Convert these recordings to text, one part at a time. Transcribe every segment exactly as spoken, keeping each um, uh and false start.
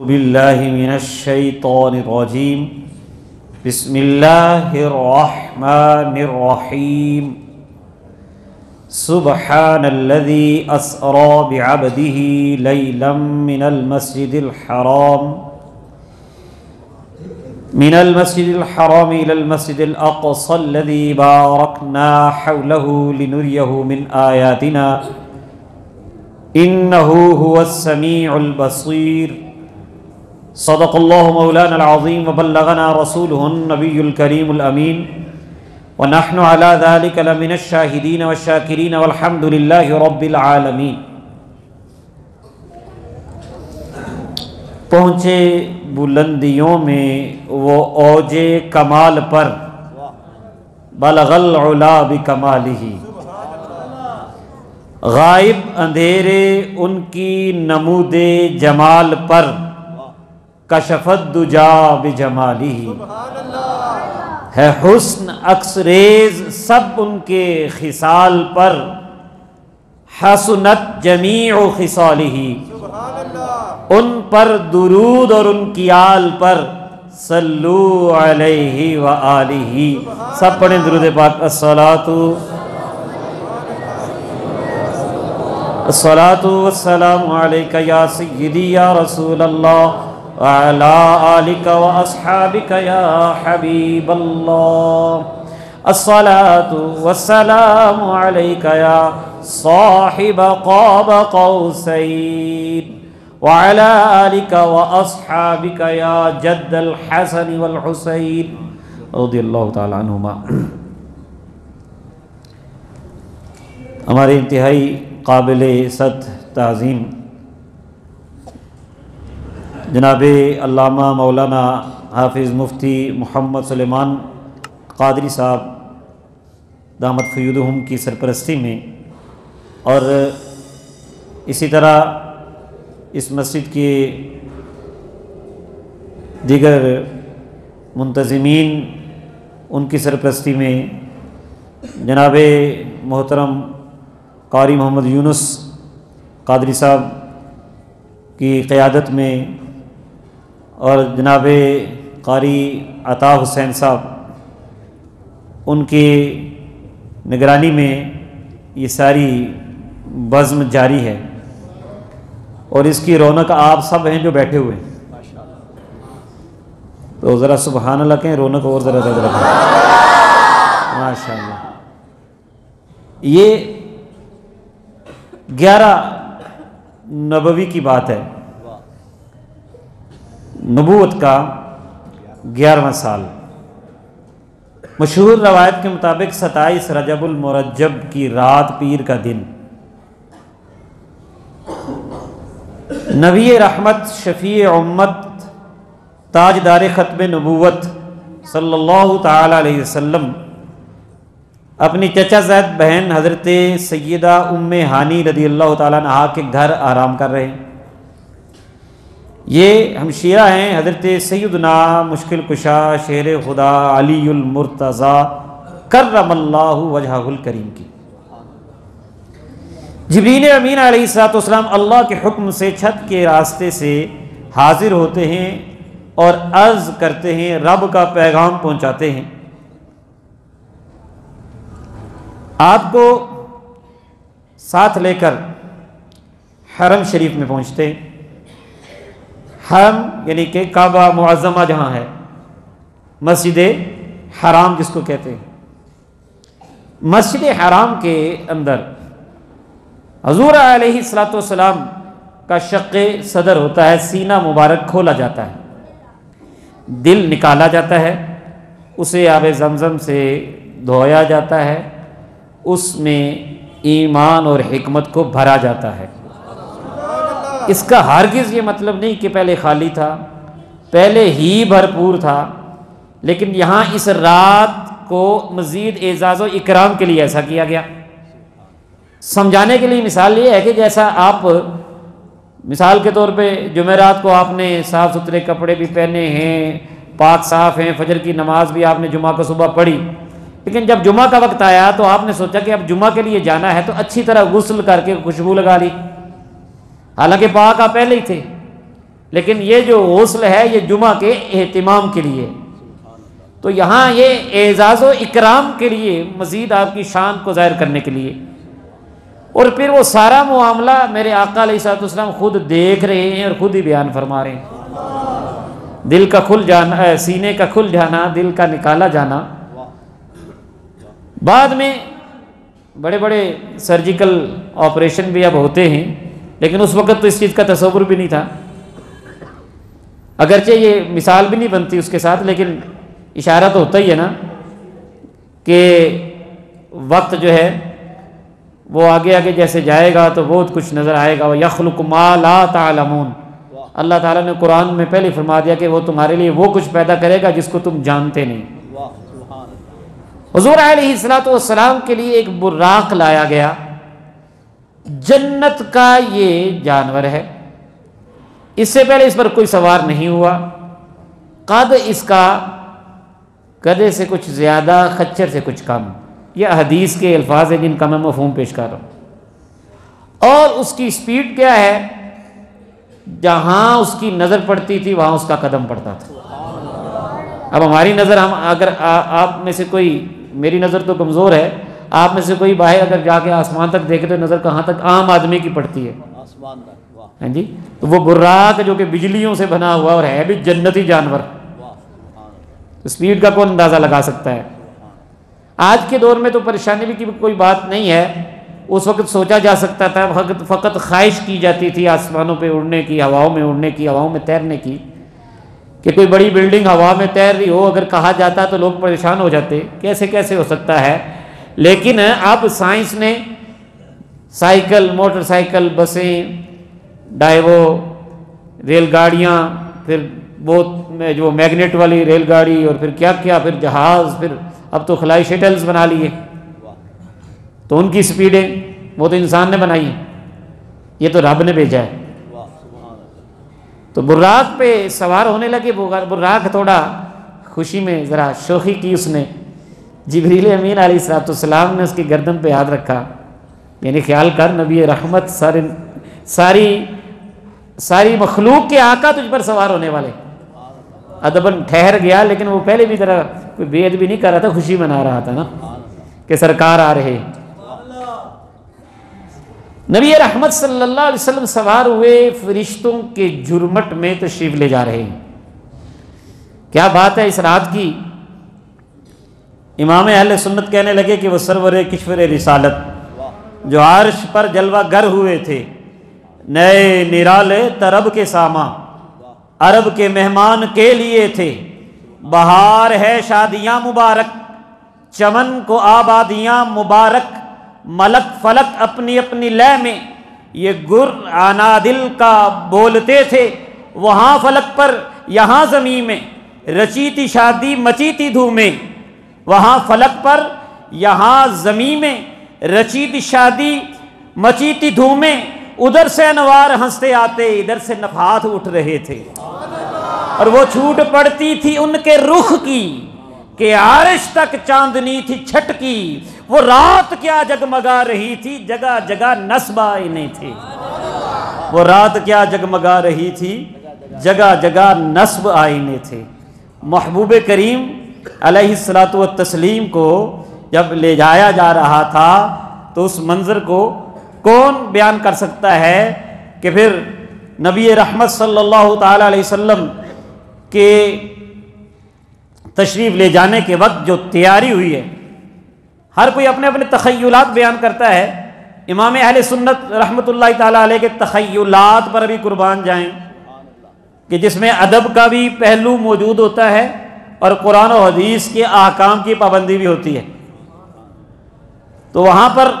बिस्मिल्लाहि मिनश्शैतानिर रजीम बिस्मिल्लाहिर रहमानिर रहीम सुब्हानल्लज़ी अस्रा बिअब्दिही लैलम मिनल मस्जिदिल हराम मिनल मस्जिदिल हराम इलल मस्जिदिल अक़सल्लज़ी बारकना हौलहू लिनुरियहू मिन आयातिना इन्नहू हुवस समीउल बसीर सदक़ल्लाहु मौलाना अज़ीम व बल्लगना रसूलुहुन नबीयुल करीमुल अमीन व नहनु अला ज़ालिका लमिनश शाहिदीन व शाकिरीन वल हम्दुलिल्लाहि रब्बिल आलमीन। पहुँचे बुलंदियों में वो औजे कमाल पर बलगल उला बिकमालिही, गायब अंधेरे उनकी नमूदे जमाल पर कशफत दुजा बिजमाली है, हुस्न अक्सरेज सब उनके खिसाल पर हसनत जमीउ खिसालिही, उन पर दुरूद और उनकी आल पर सल्लू अलैहि व आलिही। सब पढ़ें दुरूद पाक। अस्सलातु अस्सलातु वस्सलामु अलैका या सय्यिदी या रसूलल्लाह अला आलिका व अस्हाबिका या हबीबल्लाह। अस्सलातु वस्सलामु अलैका या साहिब क़ाब क़ौसैन व अला आलिका व अस्हाबिका या जद्दल हसन वल हुसैन रदियल्लाहु तआला अन्हुमा। हमारे इंतहाई काबिले सत ताज़ीम जनाबे अल्लामा मौलाना हाफिज़ मुफ्ती मोहम्मद सुलेमान क़ादरी साहब दामद फ़युदहुम की सरपरस्ती में और इसी तरह इस मस्जिद के दीगर मुंतज़मीन उनकी सरपरस्ती में जनाबे मोहतरम कारी मोहम्मद यूनुस क़ादरी साहब की क़यादत में और जनाब कारी अता हुसैन साहब उनकी निगरानी में ये सारी बज़्म जारी है और इसकी रौनक आप सब हैं जो बैठे हुए हैं, तो ज़रा सुबहान अल्लाह कहें, रौनक और ज़रा ज़रा माशाअल्लाह। ये ग्यारह नबवी की बात है, नबूवत का ग्यारहवां साल। मशहूर रवायत के मुताबिक सत्ताईस रजबुल मुरज्जब की रात पीर का दिन नबी रहमत शफ़ी उम्मत ताजदार ख़त्म नबूवत सल्लल्लाहु ताला अलैहि वसल्लम अपनी चचा ज़ैद बहन हज़रत सैयदा उम्मे हानी रदियल्लाहु ताला अन्हा के घर आराम कर रहे हैं। ये हमशीरा हैं हज़रत सैयदना मुश्किल कुशा शेर खुदा अलीउल मुर्तज़ा कर्रमल्लाहु वजहुल करीम की। जिब्रील अमीन अलैहिस्सलाम अल्लाह के हुक्म से छत के रास्ते से हाजिर होते हैं और अर्ज़ करते हैं, रब का पैगाम पहुँचाते हैं। आपको साथ लेकर हरम शरीफ में पहुँचते हैं। हरम यानी कि काबा मुअज़्ज़मा जहाँ है, मस्जिद हराम जिसको कहते हैं। मस्जिद हराम के अंदर हजूर अलैहिस्सलातु वस्सलाम का शक़े सदर होता है, सीना मुबारक खोला जाता है, दिल निकाला जाता है, उसे आबे ज़मज़म से धोया जाता है, उसमें ईमान और हिकमत को भरा जाता है। इसका हरगिज़ ये मतलब नहीं कि पहले खाली था, पहले ही भरपूर था, लेकिन यहाँ इस रात को मज़ीद एजाज़ो इकराम के लिए ऐसा किया गया। समझाने के लिए मिसाल ये है कि जैसा आप मिसाल के तौर पे जुमेरात को आपने साफ़ सुथरे कपड़े भी पहने हैं, पाक साफ़ हैं, फजर की नमाज़ भी आपने जुमा को सुबह पढ़ी, लेकिन जब जुमा का वक्त आया तो आपने सोचा कि अब जुमा के लिए जाना है तो अच्छी तरह गुस्ल करके खुशबू लगा ली, हालांकि पाक आप पहले ही थे, लेकिन ये जो गस्ल है ये जुमा के एहतिमाम के लिए, तो यहाँ ये एजाज़ व इकराम के लिए, मज़ीद आपकी शान को ज़ाहिर करने के लिए। और फिर वो सारा मामला मेरे आका अलैहिस्सलाम खुद देख रहे हैं और ख़ुद ही बयान फरमा रहे हैं। दिल का खुल जाना, सीने का खुल जाना, दिल का निकाला जाना। बाद में बड़े बड़े सर्जिकल ऑपरेशन भी अब होते हैं, लेकिन उस वक़्त तो इस चीज़ का तसव्वुर भी नहीं था, अगरचे ये मिसाल भी नहीं बनती उसके साथ, लेकिन इशारा तो होता ही है ना कि वक्त जो है वो आगे आगे जैसे जाएगा तो बहुत कुछ नज़र आएगा। व यख़्लुक़ु मा ला तालमून, अल्लाह ताला ने कुरान में पहले फरमा दिया कि वो तुम्हारे लिए वो कुछ पैदा करेगा जिसको तुम जानते नहीं। हुज़ूर अलैहिस्सलाम के लिए एक बुर्राक़ लाया गया, जन्नत का ये जानवर है, इससे पहले इस पर कोई सवार नहीं हुआ। कद इसका गधे से कुछ ज़्यादा, खच्चर से कुछ कम, यह हदीस के अल्फाज हैं जिनका मैं मफ़हूम पेश कर रहा हूँ। और उसकी स्पीड क्या है, जहाँ उसकी नज़र पड़ती थी वहाँ उसका कदम पड़ता था। अब हमारी नज़र, हम अगर आ, आप में से कोई, मेरी नज़र तो कमज़ोर है, आप में से कोई बाहर अगर जाके आसमान तक देखे तो नज़र कहाँ तक आम आदमी की पड़ती है, आसमान तक। हाँ जी, तो वो बुर्राक जो कि बिजलियों से बना हुआ और है भी जन्नती जानवर, तो स्पीड का कौन अंदाज़ा लगा सकता है। आज के दौर में तो परेशानी भी की कोई बात नहीं है, उस वक्त सोचा जा सकता था, फ़कत ख्वाहिश की जाती थी आसमानों पे उड़ने की, हवाओं में उड़ने की, हवाओं में तैरने की, कि कोई बड़ी बिल्डिंग हवा में तैर रही हो अगर कहा जाता तो लोग परेशान हो जाते, कैसे कैसे हो सकता है। लेकिन अब साइंस ने साइकिल, मोटरसाइकिल, बसें, डाय वो रेलगाड़ियाँ, फिर बहुत जो मैग्नेट वाली रेलगाड़ी, और फिर क्या क्या, फिर जहाज़, फिर अब तो खलाई शटल्स बना लिए, तो उनकी स्पीडें वो तो इंसान ने बनाई है, ये तो रब ने भेजा है। तो बुर्राक पे सवार होने लगे, बुर्राक थोड़ा खुशी में ज़रा शोखी की उसने। जिब्रील अमीन अलैहिस्सलाम ने उसकी गर्दन पे हाथ रखा, यानी ख्याल कर, नबी रहमत सर, सारी सारी मखलूक के आका तुझ पर सवार होने वाले। अदबन ठहर गया, लेकिन वो पहले भी ज़रा कोई बेअदबी नहीं कर रहा था, खुशी मना रहा था ना कि सरकार आ रहे। नबी रहमत सल्लल्लाहु अलैहि वसल्लम सवार हुए, फरिश्तों के जुर्मट में तशरीफ ले जा रहे हैं। क्या बात है इस रात की। इमाम अहले सुन्नत कहने लगे कि वो सरवर किश्वर रिसालत जो आर्श पर जलवा गर हुए थे, नए निराले तरब के सामा अरब के मेहमान के लिए थे। बहार है शादियाँ मुबारक, चमन को आबादियाँ मुबारक, मलक फलक अपनी अपनी लय में ये गुर आना दिल का बोलते थे। वहाँ फलक पर यहाँ ज़मीं में रची थी शादी मची थी धूमें। वहाँ फलक पर यहाँ ज़मीं में रची थी शादी मची थी धूमें। उधर से अनवार हंसते आते, इधर से नफात उठ रहे थे। और वो छूट पड़ती थी उनके रुख की कि आरिश तक चांदनी थी छट की। वो रात क्या जगमगा रही थी, जगह जगह नस्बाए नहीं थी। वो रात क्या जगमगा रही थी, जगह जगह नस्ब आईने थे। महबूब करीम अलैहिस्सलातु वत्तस्लीम को जब ले जाया जा रहा था तो उस मंजर को कौन बयान कर सकता है कि फिर नबी रहमत सल्लल्लाहु ताला अलैहि वसल्लम के तशरीफ़ ले जाने के वक्त जो तैयारी हुई है। हर कोई अपने अपने तख़य्युलात बयान करता है। इमाम अहले सुन्नत रहमतुल्लाहि ताला अलैहि के तख़य्युलात पर भी कुर्बान जाएं कि जिसमें अदब का भी पहलू मौजूद होता है और कुरान और हदीस के अहकाम की पाबंदी भी होती है। तो वहाँ पर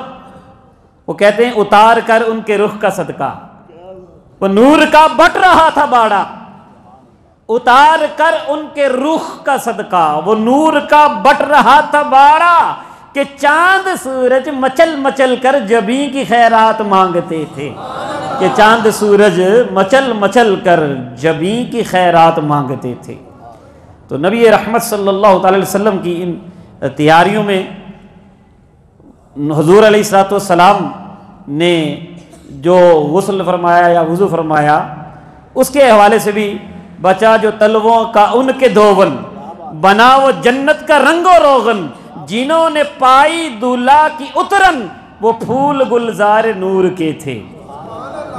वो कहते हैं, उतार कर उनके रुख का सदका, वो नूर का बट रहा था बाड़ा। उतार कर उनके रुख का सदका, वो नूर का बट रहा था बाड़ा, कि चांद सूरज मचल मचल कर जबी की खैरात मांगते थे। कि चांद सूरज मचल मचल कर जबी की खैरात मांगते थे। तो नबी रहमत सल्लल्लाहु अलैहि वसल्लम की इन तैयारियों में हुज़ूर अलैहिस्सलाम ने जो गुस्ल फरमाया या वज़ू फरमाया, उसके हवाले से भी बचा जो तलवों का उनके दोवन, बना वो जन्नत का रंगो रोगन, जिन्होंने पाई दूल्हा की उतरन वो फूल गुलजार नूर के थे।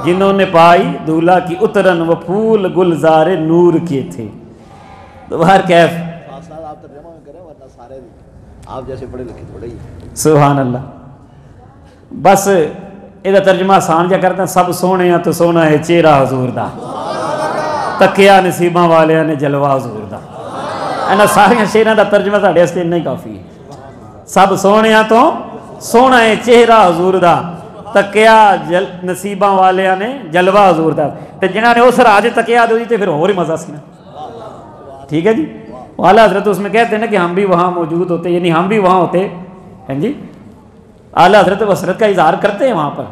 जिन्होंने पाई दूल्हा की उतरन वो फूल गुलजार नूर के थे। दोबार कैफ आप तर्जमा में करें वरना सारे आप जैसे पढ़े लिखे थोड़े ही। सुभान अल्लाह, बस इहदा तर्जमा आसान जा करते हैं। सब सोहणे तो सोहना है चेहरा हजूर दा, तकिया नसीबा वालिया ने जलवा हजूर दा। इन्हां सारियां शेरां दा तर्जमा साडे वास्ते इन्ना ही काफ़ी है। सब सोहणे तो सोहना है चेहरा हजूर दा, तकिया जल नसीबा वालिया ने जलवा हजूर दा। ते जिन्हां ने उस राज तकिया दी तो फिर होर ही मज़ा सीना। ठीक है जी, आला हजरत उसमें कहते हैं ना कि हम भी वहाँ मौजूद होते, यानी हम भी वहाँ होते हैं जी। आला हजरत वसरत का इजहार करते हैं वहाँ पर।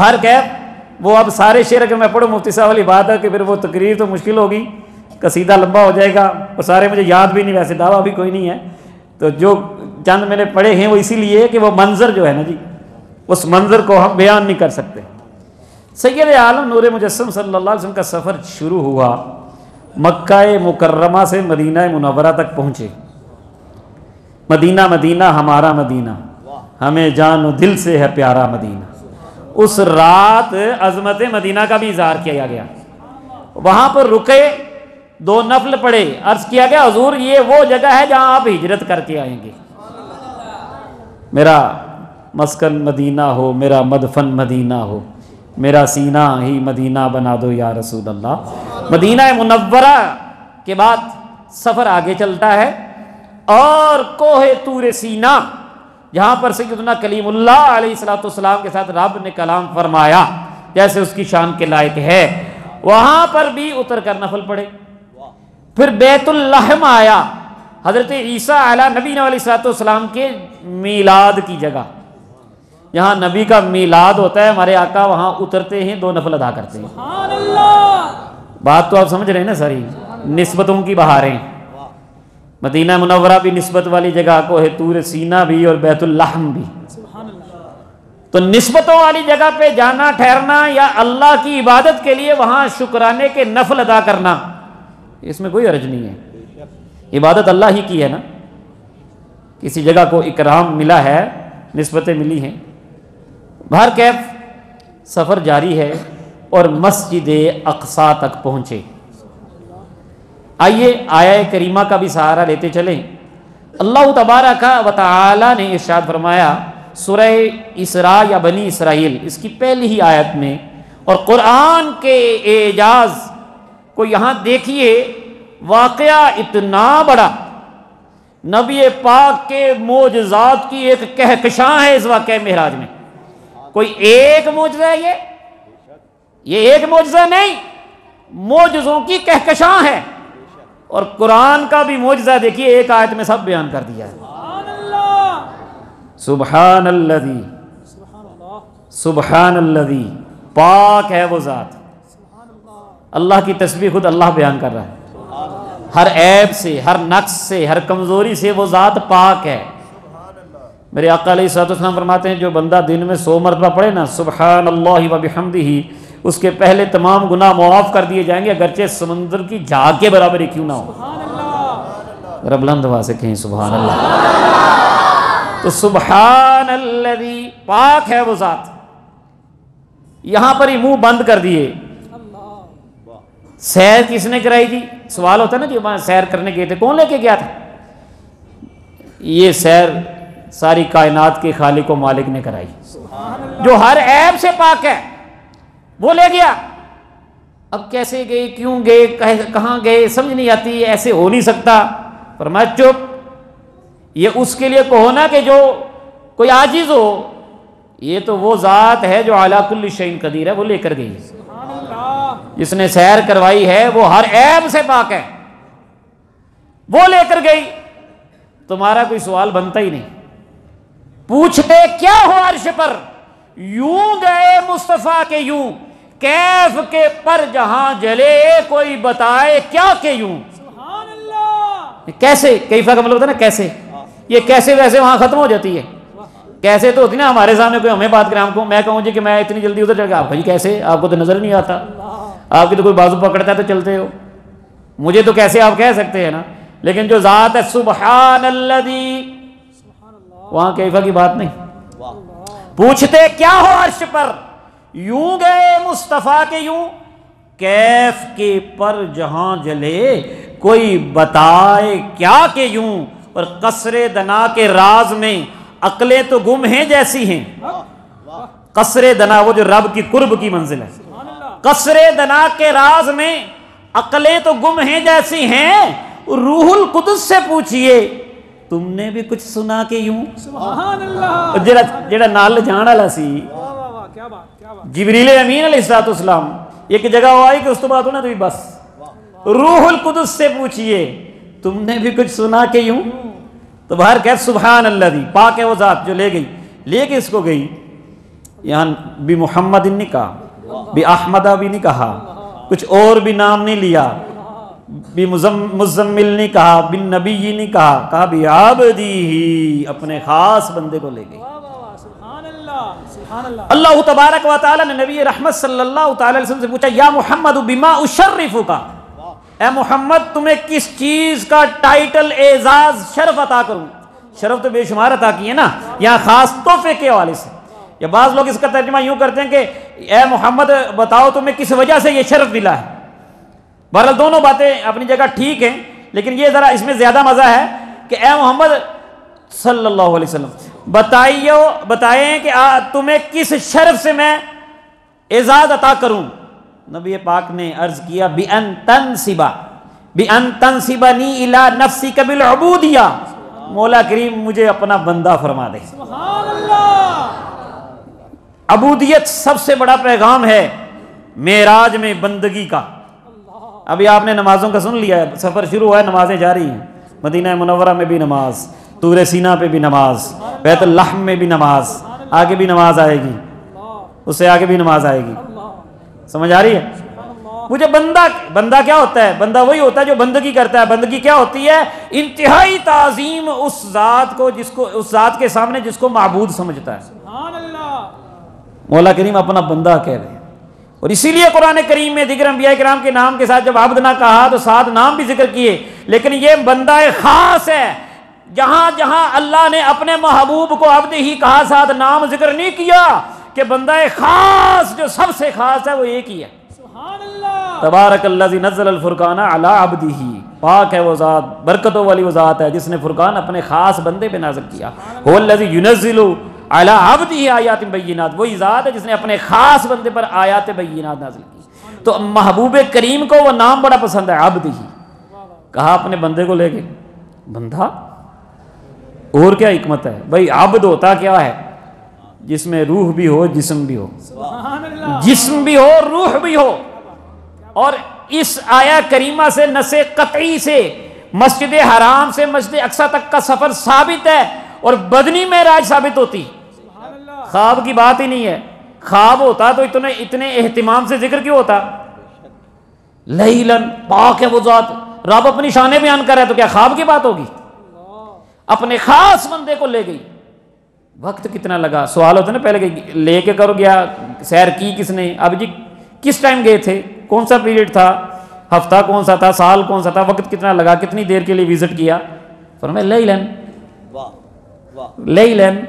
बाहर कैब वो अब सारे शेर अगर मैं पढ़ूँ मुफ्ती साहब वाली बात है कि फिर वो तकरीर तो मुश्किल होगी, कसीदा लंबा हो जाएगा और सारे मुझे याद भी नहीं, वैसे दावा भी कोई नहीं है। तो जो चंद मैंने पढ़े हैं वो इसीलिए कि वो मंजर जो है ना जी, उस मंजर को हम बयान नहीं कर सकते। सैयद आलम नूर मुजस्सम सल्लल्लाहु अलैहि वसल्लम का सफ़र शुरू हुआ, मक्का मुकर्रमा से मदीना मुनव्वरा तक पहुँचे। मदीना मदीना हमारा मदीना, हमें जान दिल से है प्यारा मदीना। उस रात अजमत मदीना का भी इजहार किया गया। वहाँ पर रुके, दो नफल पड़े। अर्ज किया गया हुजूर ये वो जगह है जहाँ आप हिजरत करके आएंगे। मेरा मस्कन मदीना हो, मेरा मदफन मदीना हो, मेरा सीना ही मदीना बना दो या रसूल अल्लाह। मदीना मुनव्वरा के बाद सफ़र आगे चलता है और कोहे तूर सीना, जहाँ पर सैयदना कलीमुल्लाह अलैहिस्सलाम के साथ रब ने कलाम फरमाया जैसे उसकी शान के लायक है, वहाँ पर भी उतर कर नफल पड़े। फिर बैतुल्लहम आया, हज़रत ईसा आला नबी अलैहिस्सलाम के मीलाद की जगह, यहाँ नबी का मीलाद होता है, हमारे आका वहाँ उतरते हैं, दो नफल अदा करते हैं। सुभान अल्लाह, बात तो आप समझ रहे हैं ना। सारी निस्बतों की बहारें, मदीना मुनव्वरा भी निस्बत वाली जगह, को है तूर सीना भी और बैतुल्लहम भी। सुभान अल्लाह, तो निस्बतों वाली जगह पे जाना ठहरना या अल्लाह की इबादत के लिए वहाँ शुक्राने के नफल अदा करना, इसमें कोई हर्ज नहीं है। इबादत अल्लाह ही की है ना, किसी जगह को इकराम मिला है, निस्बतें मिली हैं। बाहर कैफ सफ़र जारी है और मस्जिद अक्सा तक पहुँचे। आइए आया करीमा का भी सहारा लेते चलें। अल्लाह तबारक व तआला ने इरशाद फरमाया सूरह इसरा या बनी इसराइल, इसकी पहली ही आयत में, और क़ुरान के एजाज़ को यहाँ देखिए, वाक़या इतना बड़ा, नबी पाक के मोजज़ात की एक कहकशां है इस वाक़या महराज में। कोई एक मोजज़ा है, ये ये एक मोजज़ा नहीं, मोजज़ों की कहकशां है। और कुरान का भी मोजज़ा देखिए, एक आयत में सब बयान कर दिया है। सुभान अल्लज़ी, सुभान अल्लज़ी, पाक है वो ज़ात। अल्लाह की तस्बीह खुद अल्लाह बयान कर रहा है। हर ऐब से, हर नक्स से, हर कमज़ोरी से वो ज़ात पाक है। मेरे आका अलैहिस्सलाम फरमाते हैं जो बंदा दिन में सौ मरतबा पढ़े ना सुबहानल्लाहि व बिहम्दिही, उसके पहले तमाम गुनाह मुआफ़ कर दिए जाएंगे, अगरचे समंदर की झाग के बराबर ही क्यों ना हो। रब बुलंद आवाज़ से कहें सुबहान अल्लाह। तो सुबहानल्लज़ी, पाक है वो ज़ात। यहाँ पर ही मुँह बंद कर दिए। सैर किसने कराई थी, सवाल होता है ना कि सैर करने गए थे, कौन लेके गया था। ये सैर सारी कायनात के खालिक व मालिक ने कराई, जो हर ऐब से पाक है, वो ले गया। अब कैसे गए, क्यों गए, कहाँ गए, समझ नहीं आती, ऐसे हो नहीं सकता। फरमाया चुप, ये उसके लिए कहो ना कि जो कोई आजिज़ हो, ये तो वो ज़ात है जो अला कुल्ली शैइन कदीर है, वो लेकर गई। जिसने सैर करवाई है वो हर ऐब से पाक है, वो लेकर गई। तुम्हारा कोई सवाल बनता ही नहीं। पूछते क्या हो अर्श पर, यूं गए मुस्तफ़ा के यूं, कैफ के पर जहां जले कोई बताए क्या के यूं। सुभान अल्लाह, कैसे, कैफा का मतलब होता है ना कैसे। ये कैसे वैसे वहां खत्म हो जाती है। कैसे तो होती ना हमारे सामने, कोई हमें बात करें, हमको मैं कहूँ जी कि मैं इतनी जल्दी उधर चढ़ गया, आप भाई कैसे, आपको तो नजर नहीं आता, आपकी तो कोई बाजू पकड़ता है तो चलते हो, मुझे तो कैसे आप कह सकते हैं ना। लेकिन जो ज़ात है सुबहानल्लज़ी, वहाँ कैफा की बात नहीं। पूछते क्या हो अर्श पर, यूं गए मुस्तफ़ा के यूं, कैफ के पर जहां जले कोई बताए क्या के यूं। और कसरे दना के राज में अकलें तो गुम हैं जैसी हैं। कसरे दना वो जो रब की कुर्ब की मंजिल है। कसरे दना के राज में अकलें तो गुम हैं जैसी हैं, रूहुल कुदस से पूछिए तुमने भी कुछ सुना के यूं। जरा जरा नाल जान वाला सी जिबरील अमीन अलैहिस्सलाम एक जगह आई कि उस तो बात हो ना, तो बस रूहुल कुदस से पूछिए तुमने भी कुछ सुना के यूं। तो बाहर कह सुभान अल्लाह दी, पाक है वो जात जो ले गई, लेके इसको गई। यहाँ भी मोहम्मद ने कहा, भी अहमदा भी नहीं कहा, कुछ और भी नाम नहीं लिया, भी मुजम्मिल ने कहा, बिन नबी ने कहा, कहा भी आबदी ही, अपने खास बंदे को ले गई। अल्लाह तबारक व तआला ने नबी रहमत सल्लल्लाहु अलैहि वसल्लम से पूछा, या मोहम्मद बिमा उशर्रिफुका, ए मोहम्मद तुम्हें किस चीज का टाइटल एजाज शर्फ अता करूं। शर्फ तो बेशुमार अता किए ना, यहाँ खास तोहफे के हवाले से। या बाज लोग इसका तर्जुमा यूं करते हैं कि ए मोहम्मद बताओ तुम्हें किस वजह से यह शर्फ मिला है। बहरहाल दोनों बातें अपनी जगह ठीक है, लेकिन ये जरा इसमें ज्यादा मजा है कि ए मोहम्मद सल्लल्लाहु अलैहि वसल्लम बताइयो बताएं कि आ, तुम्हें किस शर्फ से मैं एजाज अता करूं। नबी पाक ने अर्ज किया, बि अन तनसिबा बि अन तनसिबनी इला नफ्सी कबिल अबूदिया, मौला करीम मुझे अपना बंदा फरमा दे। सुभान अल्लाह, अबूदियत सबसे बड़ा पैगाम है मेराज में बंदगी का। अभी आपने नमाजों का सुन लिया है, सफर शुरू हुआ है, नमाजें जारी हैं। मदीना मुनव्वरा में भी नमाज, तूरे सीना पे भी नमाज, बैतुल लहम में भी नमाज, आगे भी नमाज आएगी, उससे आगे भी नमाज आएगी। समझ आ रही है मुझे। बंदा बंदा क्या होता है? बंदा वही होता है जो बंदगी करता है। बंदगी क्या होती है? इंतहाई ताजीम उस जात को जिसको, उस जात के सामने जिसको माबूद समझता है। मौला करीम अपना बंदा कह रहे हैं, और इसीलिए कुरान करीम में जिक्र अंबिया किराम के नाम के साथ जब अब्द ना कहा तो सात नाम भी जिक्र किए, लेकिन ये बंदा खास है। जहां जहां अल्लाह ने अपने महबूब को अब्द ही कहा, साथ नाम जिक्र नहीं किया कि बंदा खास जो सबसे खास है वो एक ही है। तबारकल्लज़ी नज़्ज़ल फुरकान अला अब्दिही, पाक है वो ज़ात, बरकतों वाली वो ज़ात है जिसने फुरकान अपने खास बंदे पे नाज़िल किया। हुवल्लज़ी युनज़्ज़िलु अला अब्दिही आयातिन बय्यिनात, वही ज़ात है जिसने अपने खास बंदे पर आयात बय्यिनात नाज़िल की। तो महबूब करीम को वो नाम बड़ा पसंद है, अब्दिही। कहा अपने बंदे को लेके, बंदा और क्या हिकमत है भाई। आबद होता क्या है? जिसमें रूह भी हो जिस्म भी हो, जिस्म भी हो रूह भी हो। और इस आया करीमा से नसे कतई से मस्जिद हराम से मस्जिद अक्सा तक का सफर साबित है, और बदनी मेराज साबित होती। ख्वाब की बात ही नहीं है। ख्वाब होता तो इतने इतने एहतिमाम से जिक्र क्यों होता? लैलन, पाक है वो ज़ात, रब अपनी शान बयान कर रहा है, तो क्या ख्वाब की बात होगी? अपने खास बंदे को ले गई। वक्त कितना लगा? सवाल होता ना पहले, लेके करो गया, सैर की किसने? अब जी किस टाइम गए थे, कौन सा पीरियड था, हफ्ता कौन सा था, साल कौन सा था, वक्त कितना लगा, कितनी देर के लिए विजिट किया? फरमाया लैलन, लैलन,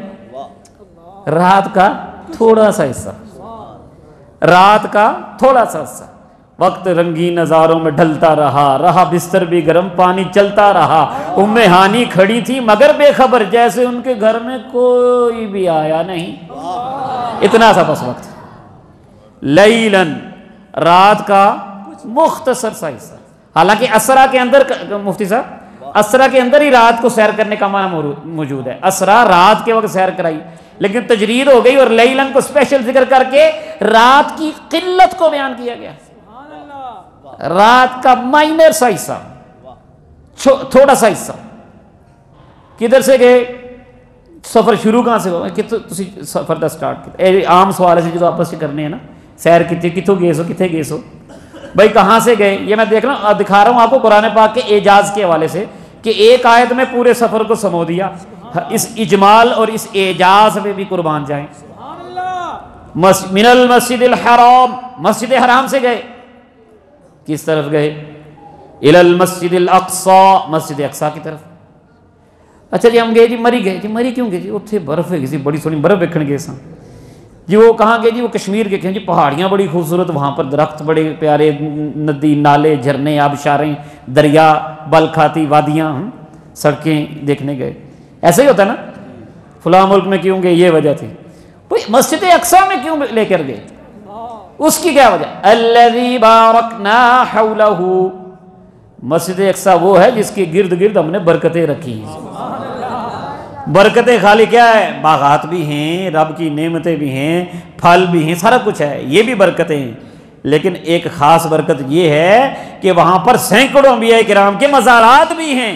रात का थोड़ा सा हिस्सा, रात का थोड़ा सा हिस्सा। वक्त रंगीन नज़ारों में ढलता रहा, रहा बिस्तर भी गर्म, पानी चलता रहा। उम्मे हानी खड़ी थी मगर बेखबर, जैसे उनके घर में कोई भी आया नहीं। इतना सा बस वक्त। लैलन, रात का मुख्तसर सा हिस्सा। हालांकि असरा के अंदर, मुफ्ती साहब, असरा के अंदर ही रात को सैर करने का माना मौजूद है। असरा रात के वक्त सैर कराई, लेकिन तजरीद हो गई और लैलन को स्पेशल जिक्र करके रात की किल्लत को बयान किया गया। रात का माइनर सा हिस्सा, थोड़ा सा हिस्सा। किधर से गए? सफर शुरू कहाँ से हो? कितो सफर का स्टार्ट किया? आम सवाल है जो आपस में करने हैं ना। सैर कितने कितों गए सो, कितने गए सो भाई, कहाँ से गए? ये मैं देख रहा हूँ, दिखा रहा हूँ आपको कुरान पाक के एजाज के हवाले से कि एक आयत में पूरे सफर को समो दिया। इस इजमाल और इस एजाज में भी कुर्बान जाए। मिनल मस्जिद हराम, मस्जिद हराम से गए, किस तरफ गए? इलल मस्जिदिल अक्सा, मस्जिद अक्सा की तरफ। अच्छा जी हम गए जी मरी गए जी, मरी क्यों गए जी? उत्थे बर्फ है किसी बड़ी सोहनी बर्फ देखने गए सन जी। वो कहाँ गए जी? वो कश्मीर गए जी, पहाड़ियाँ बड़ी खूबसूरत, वहाँ पर दरख्त बड़े प्यारे, नदी नाले झरने आबशारें, दरिया, बलखाती वादियाँ, सड़कें देखने गए। ऐसा ही होता है ना, फुला मुल्क में क्यों गए ये वजह थी भाई, मस्जिद अक्सा में क्यों लेकर गए उसकी क्या वजह? अल्लज़ी बारकना हौलहू, मस्जिद अक्सा वो है जिसके गिर्द गिर्द हमने बरकतें रखी हैं। बरकतें खाली क्या है? बागात भी हैं, रब की नेमतें भी हैं, फल भी हैं, सारा कुछ है, ये भी बरकतें हैं। लेकिन एक ख़ास बरकत ये है कि वहाँ पर सैकड़ों अंबिया किराम के मज़ारात भी हैं,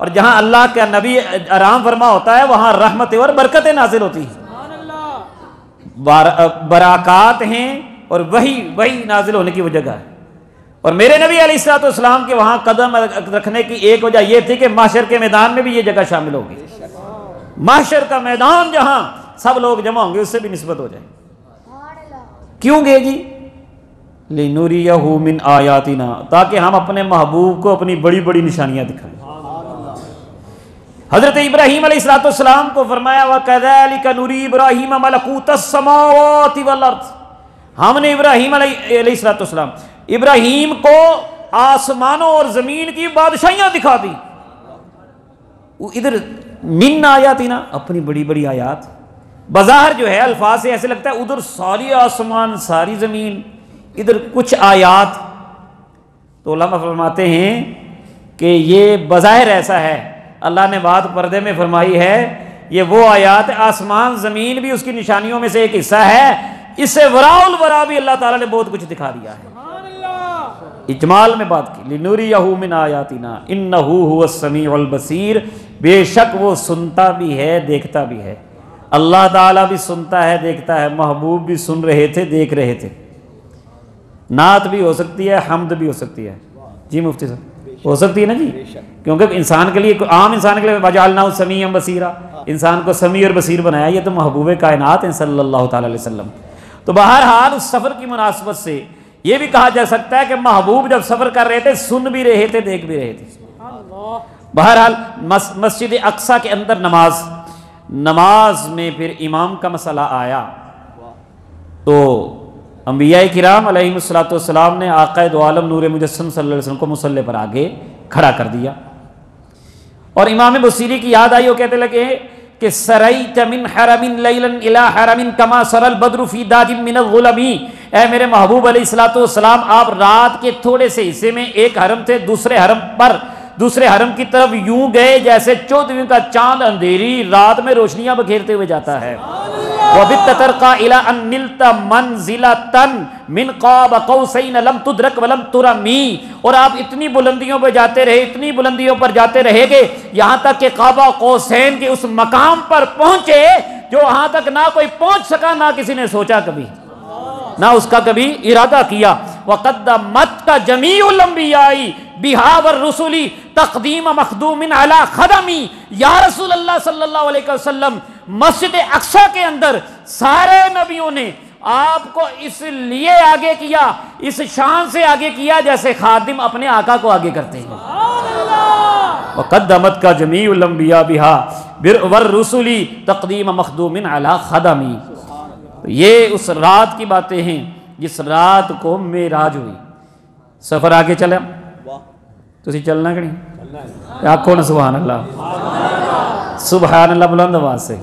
और जहाँ अल्लाह का नबी आराम फरमा होता है वहाँ रहमतें और बरकतें नाजिल होती हैं, बार, बराकात हैं, और वही वही नाजिल होने की वो जगह है। और मेरे नबी अलैहिस्सलाम के वहाँ कदम रखने की एक वजह यह थी कि माशर के मैदान में भी ये जगह शामिल होगी। माशर का मैदान जहाँ सब लोग जमा होंगे उससे भी निस्बत हो जाए। क्यों गए जी? लिनुरियहु मिन आयातिना, ताकि हम अपने महबूब को अपनी बड़ी बड़ी निशानियाँ दिखाएं। हज़रत इब्राहीम अलैहिस्सलाम को फरमाया वकज़ालिक नुरी इब्राहीम मलकूतस समावाति वल अर्ज़, हमने इब्राहीम अलैहिस्सलाम इब्राहीम को आसमानों और ज़मीन की बादशाहियाँ दिखा दी। वो इधर मिन आयातिना, अपनी बड़ी बड़ी आयात, बाजार जो है अल्फाज से ऐसे लगता है उधर सारी आसमान सारी ज़मीन, इधर कुछ आयात। तो उलमा फरमाते हैं कि ये बज़ाहिर ऐसा है, अल्लाह ने बात पर्दे में फरमाई है, ये वो आयात, आसमान ज़मीन भी उसकी निशानियों में से एक हिस्सा है, इससे वराउल वरा भी अल्लाह ताला ने बहुत कुछ दिखा दिया है। इजमाल में बात की, लिनुरियहु मिन आयातिना इन्नहु हुवस समीउल बसीर, बेशक वो सुनता भी है देखता भी है। अल्लाह ताला भी सुनता है देखता है, महबूब भी सुन रहे थे देख रहे थे। नात भी हो सकती है, हमद भी हो सकती है जी मुफ्ती साहब, हो सकती है ना जी, क्योंकि इंसान के लिए, आम इंसान के लिए वजालना समी अम बसीरा, इंसान को समी और बसीर बनाया, ये तो महबूब कायनात हैं सल्लल्लाहु ताला अलैहि वसल्लम। तो बहरहाल उस सफ़र की मुनासबत से ये भी कहा जा सकता है कि महबूब जब सफ़र कर रहे थे सुन भी रहे थे देख भी रहे थे। बहरहाल मस, मस्जिद अक्सा के अंदर नमाज, नमाज में फिर इमाम का मसला आया। तो अंबियाए किराम अलैहिमुस्सलातु वस्सलाम ने आक़ाए दो आलम नूर मुजस्सम सल्लल्लाहु अलैहि वसल्लम को मुसल्ले पर आगे खड़ा कर दिया, और इमाम बसीरी की याद आई, वो कहते लगे कि सरैत मिन हरमिन लैलन इला हरमिन कमा सरल बद्रु फी दाजिम मिनल गुलमी, ए मेरे महबूब अलैहिस्सलातु वस्सलाम आप रात के थोड़े से हिस्से में एक हरम थे दूसरे हरम पर, दूसरे हरम की तरफ यूं गए जैसे चौदहवीं का चांद अंधेरी रात में रोशनियां बखेरते हुए जाता है। और आप इतनी बुलंदियों पर जाते रहे, इतनी बुलंदियों पर जाते रहेंगे यहाँ तक के काबा कौसैन के उस मकाम पर पहुंचे जो वहां तक ना कोई पहुंच सका, ना किसी ने सोचा कभी, ना उसका कभी इरादा किया। वक़द्दमत का जमीउल अंबियाई बिहावर रसूली तकदीम मखदूमिन अला खदमी, या रसूल अल्लाह सल्लल्लाहु अलैहि वसल्लम, मस्जिद अक्सा के अंदर सारे नबियों ने आपको इसलिए आगे किया, इस शान से आगे किया जैसे खादिम अपने आका को आगे करते हैं। वक़द्दमत का जमीउल अंबिया बिहा वर रसूली तकदीम मखदूमिन अला खदमी, ये उस रात की बातें हैं जिस रात को मेराज हुई। सफर आगे चला, तुसी चलना कि नहीं? आखो ना सुभान अल्लाह, सुभान अल्लाह बुलंद आवाज से।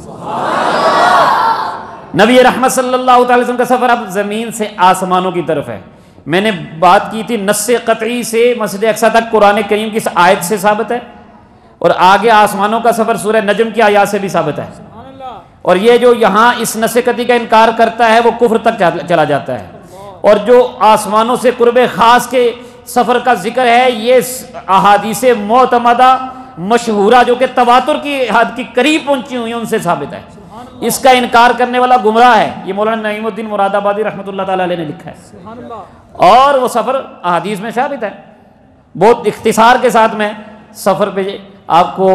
नबी रहमत सल्लल्लाहु अलैहि वसल्लम का सफर अब जमीन से आसमानों की तरफ है। मैंने बात की थी नस्से कतई से मस्जिद अक्सा तक कुरान करीम की आयत से साबित है, और आगे आसमानों का सफर सूरह नजम की आयत से भी साबित है। और ये जो यहाँ इस नस्से कतई का इनकार करता है वो कुफ्र तक चला जाता है। और जो आसमानों से कुर्बे खास के सफ़र का जिक्र है, ये अहादीसे मोतमदा मशहूरा जो कि तवातुर की हद के करीब पहुंची हुई उनसे साबित है। इसका इनकार करने वाला गुमराह है, ये मौलाना नईमुद्दीन मुरादाबादी रहमतुल्लाह ताला अलैह ने लिखा है, और वो सफ़र अहादीस में साबित है। बहुत इख्तिसार के साथ मैं सफ़र पे आपको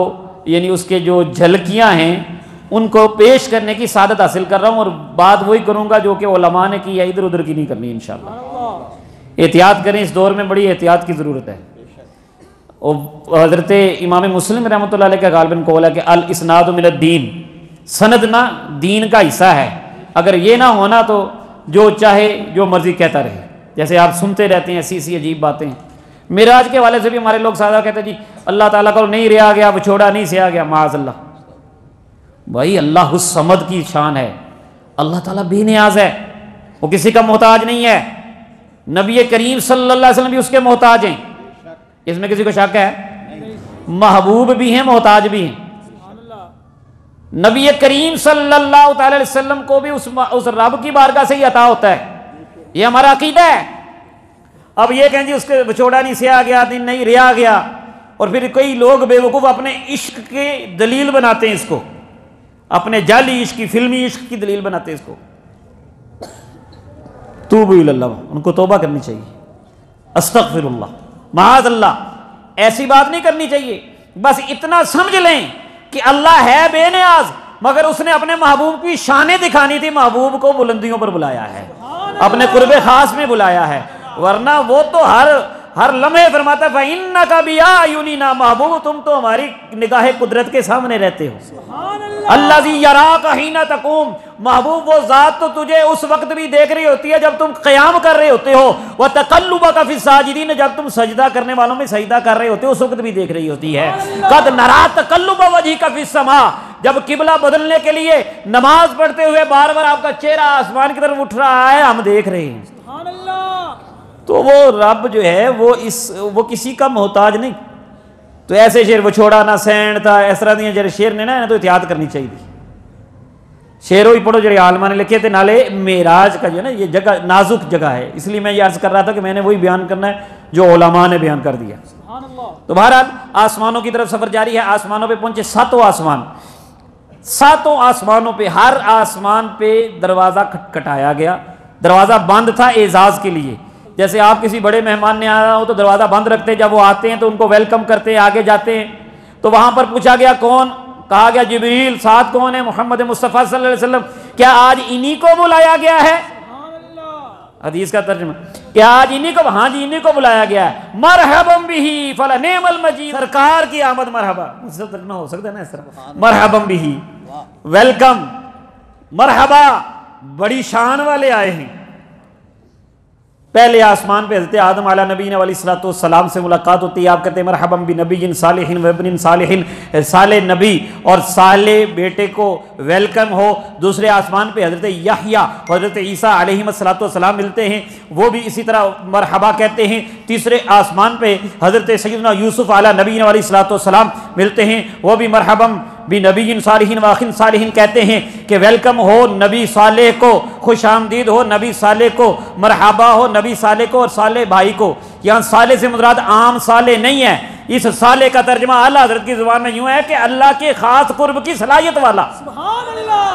यानी उसके जो झलकियाँ हैं उनको पेश करने की सादत हासिल कर रहा हूँ, और बात वही करूँगा जो कि उलमा ने की है, इधर उधर की नहीं करनी इंशाअल्लाह। एहतियात करें, इस दौर में बड़ी एहतियात की ज़रूरत है। और हज़रत इमाम मुस्लिम रहमतुल्लाह अलैह का गालिबन कौल है कि अल इसनाद मिनद दीन, सनद ना दीन का हिस्सा है, अगर ये ना होना तो जो चाहे जो मर्ज़ी कहता रहे। जैसे आप सुनते रहते हैं ऐसी ऐसी अजीब बातें। मेराज के वाले से भी हमारे लोग सादा कहते हैं जी अल्लाह ताला को नहीं रिहा गया, वो छोड़ा नहीं सिया गया, माज़ल्ला। भाई अल्लाह उस समद की शान है, अल्लाह ताला बेनियाज है, वो किसी का मोहताज नहीं है। नबी करीम सल्लल्लाहु अलैहि वसल्लम भी उसके मोहताज हैं, इसमें किसी को शक है? महबूब भी हैं, मोहताज भी हैं। नबी करीम सल्लल्लाहु अलैहि वसल्लम को भी उस उस रब की बारगाह से ही अता होता है, ये हमारा अकीदा है। अब ये कहें जी उसके विछोड़ा नहीं सिया गया, दिन नहीं रिहा गया, और फिर कई लोग बेवकूफ़ अपने इश्क के दलील बनाते हैं इसको, अपने जाली इश्क की, फिल्मी इश्क की दलील बनाते हैं इसको। तूबू इलल्लाह, उनको तोबा करनी चाहिए, अस्तगफिरुल्लाह, माअल्लाह। ऐसी बात नहीं करनी चाहिए। बस इतना समझ लें कि अल्लाह है बेनियाज, मगर उसने अपने महबूब की शानें दिखानी थी, महबूब को बुलंदियों पर बुलाया है, अपने कुर्बे खास में बुलाया है, वरना वो तो हर हर लम्हे फरमाता है इन्ना का बिया यूनी ना, महबूब तुम तो हमारी निगाह कुदरत के सामने रहते हो। अल्लाह जी यरा कहीना तकूम, महबूब वो ज़ात तो तुझे उस वक्त भी देख रही होती है जब तुम क़याम कर रहे होते हो, वह तकल्लुबा का फिस साजिदीन, जब तुम सजदा करने वालों में सजदा कर रहे होते हो उस वक्त भी देख रही होती है। कद नरा तकल्लुबा वजहिका फिस समा, जब किबला बदलने के लिए नमाज पढ़ते हुए बार बार आपका चेहरा आसमान की तरफ उठ रहा है, हम देख रहे हैं। तो वो रब जो है वो इस वो किसी का मोहताज नहीं। तो ऐसे शेर, वो छोड़ा ना सैंड था, इस तरह दियाँ जरे शेर ने ना तो एहतियात करनी चाहिए। शेरों ही पढ़ो जरे आलमा ने लिखे थे, नाले मेराज का जो है ना ये जगह नाजुक जगह है, इसलिए मैं ये अर्ज़ कर रहा था कि मैंने वही बयान करना है जो उलमा ने बयान कर दिया। तो बहरहाल आसमानों की तरफ सफ़र जारी है। आसमानों पर पहुँचे सातों आसमान, सातों आसमानों पर हर आसमान पर दरवाज़ा खटखटाया गया। दरवाज़ा बंद था एजाज़ के लिए, जैसे आप किसी बड़े मेहमान ने आया हो तो दरवाज़ा बंद रखते हैं, जब वो आते हैं तो उनको वेलकम करते हैं, आगे जाते हैं। तो वहाँ पर पूछा गया कौन, कहा गया जिब्रील। साथ कौन है? मोहम्मद मुस्तफ़ा सल्लल्लाहु अलैहि वसल्लम। क्या आज इन्हीं को बुलाया गया है? हदीस का तर्जुमा, क्या आज इन्हीं को? हाँ जी, इन्हीं को बुलाया गया है। मरहबम बिही फलनेमल मजीद, सरकार की आमद मरहबा, उससे तर्जुमा हो सकता है ना इस तरह, मरहबम बिही वेलकम, मरहबा, बड़ी शान वाले आए हैं। पहले आसमान पे हज़रत आदम आला नबीना अलैहिस्सलाम से मुलाकात होती है। आप कहते हैं मरहबन बी नबीन सालिहिन वबनिन सालिहिन, साले नबी और साले बेटे को वेलकम हो। दूसरे आसमान पे हज़रत यहया हज़रत ईसा अलैहिस्सलाम मिलते हैं, वो भी इसी तरह मरहबा कहते हैं। तीसरे आसमान पे हज़रत सैयदना यूसुफ आला नबीना अलैहिस्सलाम मिलते हैं, वो भी मरहबन बी नबीन सालिहिन वाखिन सालिहिन कहते हैं कि वेलकम हो नबी साले को, खुश आमदीद हो नबी साले को, मरहबा हो नबी साले को और साले भाई को। यहाँ साले से मुराद आम साले नहीं है, इस साले का तर्जमा आला हजरत की जुबान में यूँ है कि अल्लाह के खास कुर्ब की सलाहियत वाला।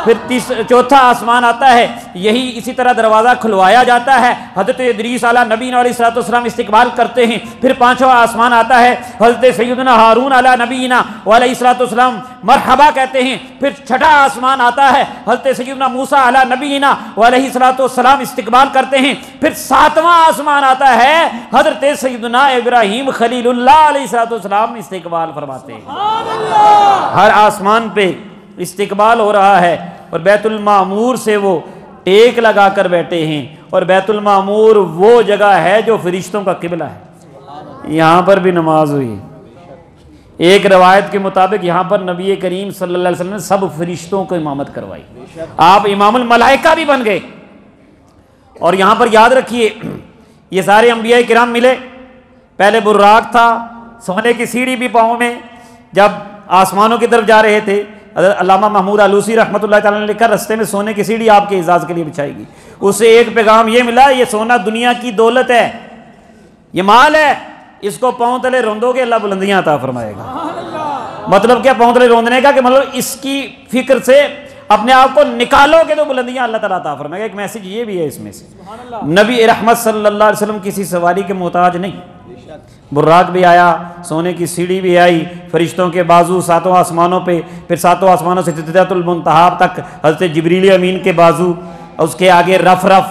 फिर चौथा आसमान आता है, यही इसी तरह दरवाज़ा खुलवाया जाता है। हजरत इदरीस आला नबीना अलैहिस्सलाम इस्तिकबाल करते हैं। फिर पाँचवा आसमान आता है, हजरत सैयदना हारून आला नबीना अलैहिस्सलाम मरहबा कहते हैं। फिर छठा आसमान आता है, हजरत सैयदना मूसा आला नबीना अलैहिस्सलाम इस्तिकबाल करते हैं। फिर सातवां आसमान आता है, हजरत सैयदना इब्राहीम खलीलुल्लाह अलैहिस्सलाम इस्तिकबाल फरमाते हैं। हर आसमान पे इस्तिकबाल हो रहा है और बैतुल मामूर से वो टेक लगा कर बैठे हैं। और बैतुल मामूर वो जगह है जो फरिश्तों का किबला है। यहाँ पर भी नमाज हुई। एक रवायत के मुताबिक यहाँ पर नबी करीम सल्लल्लाहु अलैहि वसल्लम ने सब फरिश्तों को इमामत करवाई, आप इमामुल मलाइका भी बन गए। और यहाँ पर याद रखिए ये सारे अंबिया किराम मिले, पहले बुर्राक था, सोने की सीढ़ी भी पाँव में, जब आसमानों की तरफ जा रहे थे। अल्लामा महमूद आलूसी रहमतुल्लाह तआला ने लिखा रस्ते में सोने की सीढ़ी आपके एजाज़ के लिए बिछाएगी। उससे एक पैगाम ये मिला, ये सोना दुनिया की दौलत है, ये माल है, इसको पाँव तले रोंदोगे अल्लाह बुलंदियाँ अता फरमाएगा। मतलब क्या पाँव तले रोंदने का, कि मतलब इसकी फिक्र से अपने आप को निकालोगे तो बुलंदियाँ अल्लाह ताला अता फरमाएगा। एक मैसेज ये भी है इसमें से, नबी रहमत सल्लल्लाहु अलैहि वसल्लम किसी सवारी के मोहताज नहीं। बुर्राक भी आया, सोने की सीढ़ी भी आई, फरिश्तों के बाजू सातों आसमानों पे, फिर सातों आसमानों से सिदरतुल मुंतहा तक हज़रत जिब्रील अमीन के बाजू, उसके आगे रफ रफ,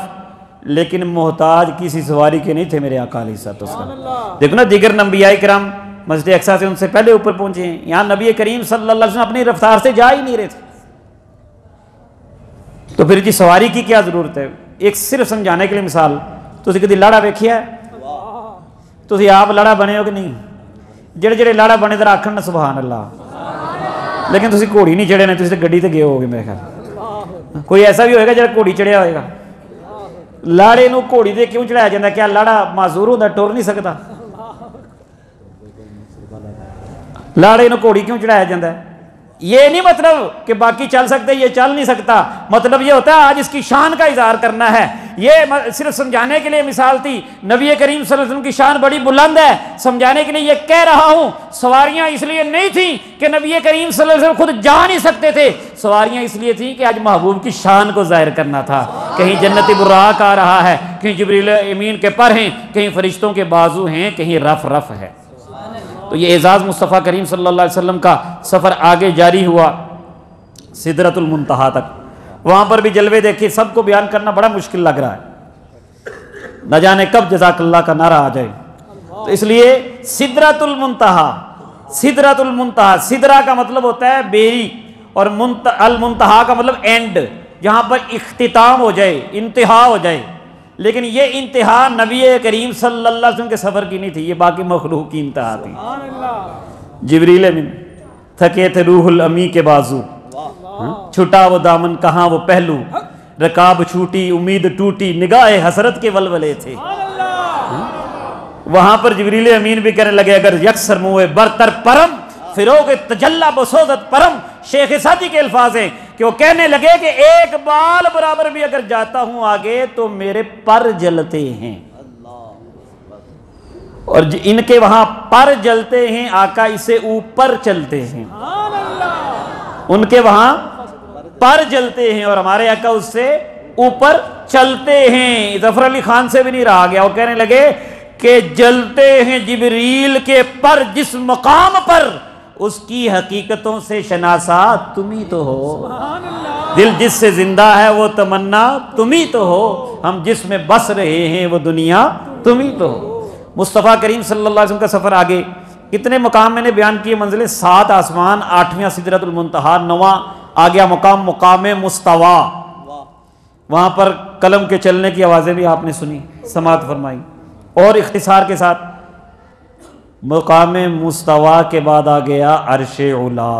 लेकिन मोहताज किसी सवारी के नहीं थे मेरे आका अलैहिस्सलाम। देखो ना दीगर नंबिया कराम मस्जिद अक्सा से उनसे पहले ऊपर पहुंचे, यहाँ नबी करीम सल्लल्लाहु अलैहि वसल्लम अपनी रफ्तार से जा ही नहीं रहे थे, तो फिर जी सवारी की क्या जरूरत है। एक सिर्फ समझाने के लिए मिसाल, तुसी कभी लाड़ा वेखिया, तुसी आप लाड़ा बने हो कि नहीं? जेड़े जेड़े लाड़ा बने तो आखन ना सुभान अल्लाह, लेकिन तुसी घोड़ी नहीं चढ़े ने, तुसी तो गड्डी ते गए होगे मेरे ख्याल। कोई ऐसा भी होएगा जेड़ा घोड़ी चढ़िया होएगा? लाड़े नूं घोड़ी ते क्यों चढ़ाया जाता? क्या लाड़ा माजूर होंदा, टुर नहीं सकदा? लाड़े नूं घोड़ी क्यों चढ़ाया जाता? ये नहीं मतलब कि बाकी चल सकते ये चल नहीं सकता, मतलब ये होता है आज इसकी शान का इजहार करना है। ये सिर्फ समझाने के लिए मिसाल थी। नबी करीम सल्लल्लाहु अलैहि वसल्लम की शान बड़ी बुलंद है, समझाने के लिए ये कह रहा हूँ। सवारियाँ इसलिए नहीं थी कि नबी करीम सल्लल्लाहु अलैहि वसल्लम खुद जा नहीं सकते थे, सवारियाँ इसलिए थी कि आज महबूब की शान को जाहिर करना था। कहीं जन्नती बुर्राक आ रहा है, कहीं जिब्रील अमीन के पर हैं, कहीं फरिश्तों के बाजू हैं, कहीं रफ रफ है। तो ये एजाज़ मुस्तफ़ा करीम सल्लल्लाहु अलैहि वसल्लम का सफ़र आगे जारी हुआ सिदरतुल मुंतहा तक। वहाँ पर भी जलवे देखे, सबको बयान करना बड़ा मुश्किल लग रहा है, न जाने कब जज़ाकल्लाह का नारा आ जाए। तो इसलिए सिदरतुल मुंतहा, सिदरतुल मुंतहा, सिदरा का मतलब होता है बेरी और मुंत अल मुंतहा का मतलब एंड, जहाँ पर इख्तिताम हो जाए, इंतहा हो जाए। लेकिन ये इंतहा नबी करीम सल्लल्लाहु अलैहि वसल्लम के सफ़र की नहीं थी, ये बाकी मखलूक की इंतहा थी। जिब्रील अमीन थके थे रूहुल अमी के बाजू, छुटा वो दामन कहाँ वो पहलू, रकाब छूटी उम्मीद टूटी, निगाहे हसरत के वलवले थे। वहाँ पर जिब्रील अमीन भी कहने लगे, अगर यकसर मुँह बरतर परम फिरोगे तजल्ला बसोदत परम। शेख सादी के अल्फाज हैं कि वो कहने लगे कि एक बाल बराबर भी अगर जाता हूं आगे तो मेरे पर जलते हैं। और इनके वहां पर जलते हैं, आका इससे ऊपर चलते हैं। उनके वहां पर जलते हैं और हमारे आका उससे ऊपर चलते हैं। जफर अली खान से भी नहीं रहा गया, वो कहने लगे कि जलते हैं जिब्रील के पर जिस मकाम पर उसकी हकीकतों से शनासा तुम ही तो हो। दिल जिससे जिंदा है वो तमन्ना तुम ही तो हो, हम जिसमें बस रहे हैं वो दुनिया तुम ही तो हो। मुस्तफ़ा करीम सल्लल्लाहु अलैहि वसल्लम का सफ़र आगे कितने मुकाम मैंने बयान किए, मंजिलें सात आसमान, आठवीं सिदरतुल मुंतहा, नवा आ गया मुकाम मुकाम मुस्तवा। वहाँ पर कलम के चलने की आवाज़ें भी आपने सुनी, समात फरमाई। और इख्तिसार के साथ मुकाम मुस्तवा के बाद आ गया अर्शे उला,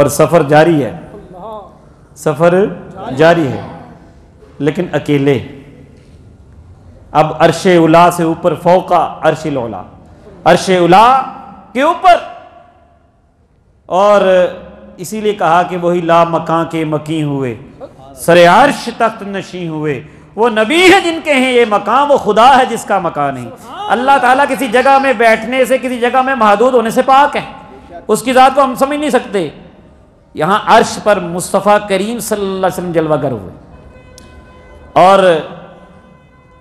और सफ़र जारी है, सफ़र जारी है लेकिन अकेले। अब अर्शे उला से ऊपर फौका अर्शिल उला, अर्शे उला के ऊपर। और इसीलिए कहा कि वही ला मकां के मकी हुए, सरे अर्श तख्त नशी हुए। वो नबी है जिनके हैं ये मकान, वो खुदा है जिसका मकान है। अल्लाह ताला किसी जगह में बैठने से, किसी जगह में महदूद होने से पाक है, उसकी ज़ात को हम समझ नहीं सकते। यहाँ अर्श पर मुस्तफ़ा करीम सल्लल्लाहु अलैहि वसल्लम जलवागर हुए। और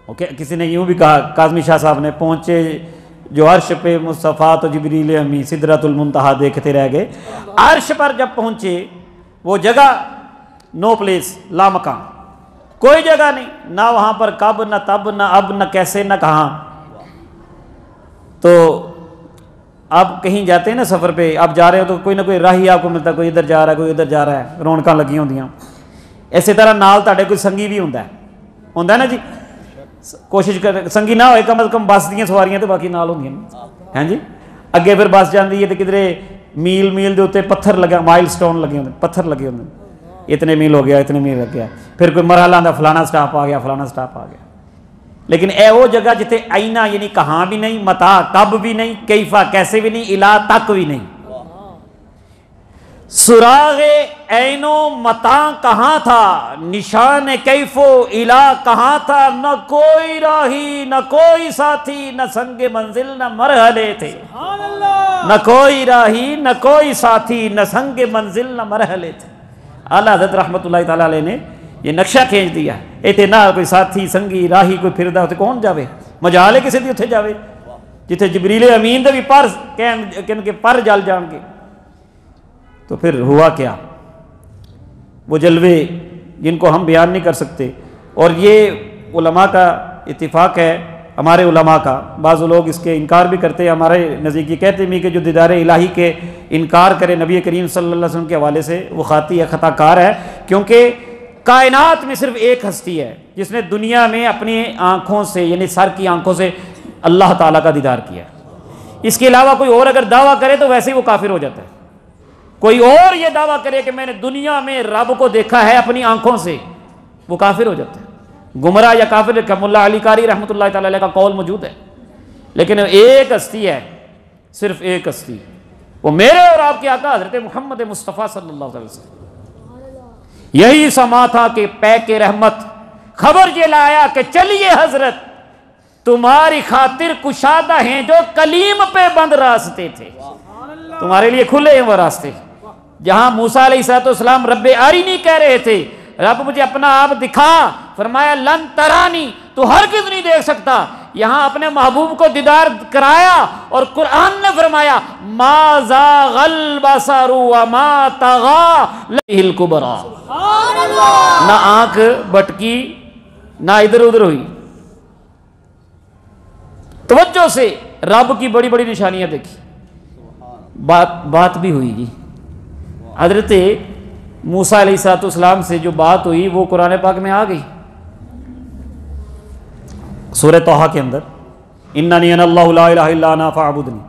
ओके किसी ने यूँ भी कहा, काज़मी शाह साहब ने, पहुँचे जो अर्श पे मुस्तफ़ा तो जिब्रील अमी सिदरतुल मुंतहा देखते रह गए। अर्श पर जब पहुँचे वो जगह नो प्लेस, ला मकान, कोई जगह नहीं, ना वहां पर कब, ना तब, ना अब, ना कैसे, ना कहां। तो आप कहीं जाते हैं ना सफर पे, आप जा रहे हो तो कोई ना कोई राही आपको मिलता, कोई इधर जा रहा है, कोई उधर जा रहा है, रौनक लगी होंगी। इसे तरह नाल ताड़े कोई संगी भी होंगे, होंगे ना जी, कोशिश कर संगी ना होए कम अज कम बस दी सवारियां तो बाकी नाल होंगे हैं जी। अगे फिर बस जाती है तो किधरे मील मील के उत्ते पत्थर लगे, माइल स्टोन लगे होंगे, पत्थर लगे होंगे, इतने मील हो गया, इतने मील लग गया। फिर कोई मरहला आंदा, फलाना स्टाफ आ गया, फलाना स्टाफ आ गया। लेकिन ए वो जगह जिथे आईना यानी कहाँ भी नहीं, मता कब भी नहीं, कैफा कैसे भी नहीं, इला तक भी नहीं। सुरागे ऐनो मता कहाँ था, निशान कैफो इला कहाँ था। न कोई राही, न कोई साथी, न संगे मंजिल, न मरहले थे। न कोई राही, न कोई साथी, न संगे मंजिल, न मरहले थे। आला हज़रत रहमतुल्लाह ताला अलैह ने ये नक्शा खींच दिया, इतने ना कोई साथी संगी राही कोई फिरदा उसे कौन जावे, मजाल है किसी दी उत्थे जावे जिथे जिब्रील अमीन दे भी पर कहन के पर जल जाएंगे। तो फिर हुआ क्या, वो जलवे जिनको हम बयान नहीं कर सकते। और ये उलमा का इत्तिफाक है, हमारे उलमा का। बाज़ लोग इसके इनकार भी करते हैं, हमारे नज़दीकी कहते भी कि जो दीदार इलाही के इनकार करे नबी करीम सल्लल्लाहु अलैहि वसल्लम के हवाले से वो ख़ाती या ख़ताकार है, क्योंकि कायनात में सिर्फ एक हस्ती है जिसने दुनिया में अपनी आँखों से यानी सर की आँखों से अल्लाह ताला का दीदार किया। इसके अलावा कोई और अगर दावा करे तो वैसे ही वो काफिर हो जाता है। कोई और ये दावा करे कि मैंने दुनिया में रब को देखा है अपनी आँखों से, वो काफिर हो जाता है, गुमराह या काफिर। कमल्ला अली कारी रहमतुल्लाह तआला अलैह का कौल मौजूद है। लेकिन एक हस्ती है, सिर्फ एक हस्ती, वो मेरे और आपके आका हजरत मोहम्मद मुस्तफ़ा सल्लल्लाहु अलैहि वसल्लम। यही समा था कि पैक रहमत खबर ये लाया कि चलिए हजरत तुम्हारी खातिर कुशादा हैं जो कलीम पे बंद रास्ते थे, तुम्हारे लिए खुले हैं वह रास्ते। जहाँ मूसा अलैहिस्सलाम रब्बे आरिनी कह रहे थे, रब मुझे अपना आप दिखा, फरमाया लन तरानी, तो हर किस नहीं देख सकता। यहाँ अपने महबूब को दीदार कराया और कुरान ने फरमाया माजा गलबसरु वमा तगा लहिल कुबरा, ना आंख बटकी ना इधर उधर हुई। तवज्जो से रब की बड़ी बड़ी निशानियां देखी, बात बात भी हुई जी। हजरत मूसा अलैहिस्सलाम से जो बात हुई वो कुरान पाक में आ गई, सूरह तौहा के अंदर इन्नी अनल्लाहु ला इलाहा इल्ला अना फअबुदनी,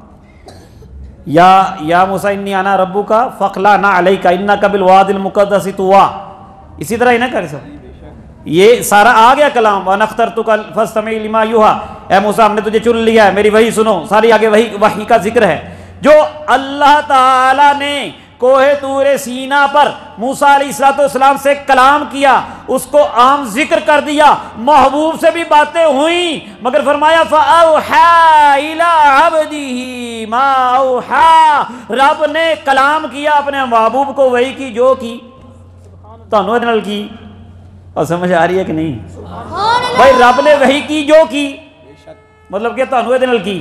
या या मूसा इन्नी आना रब्बू का फखला ना अलई का इन्ना कबिल वादिल मुकद्दस तुवा, इसी तरह ही ना करे सब। ये सारा आ गया कलाम, वन अख्तर तो कल फस्तमी लिमा युहा, ए मूसा हमने तुझे चुन लिया है, मेरी वही सुनो, सारी आगे वही वही का जिक्र है जो अल्लाह ताला ने कोहे तूरे सीना पर मूसा अलैहिस्सलाम से कलाम किया, उसको आम जिक्र कर दिया। महबूब से भी बातें हुई, मगर फरमाया फ़अौहा इला अब्दिही मा औहा, रब ने कलाम किया अपने महबूब को वही की जो की तुहानू इहदे नाल की। और समझ आ रही है कि नहीं भाई, रब ने वही की जो की, मतलब कि तुहानू इहदे नाल की।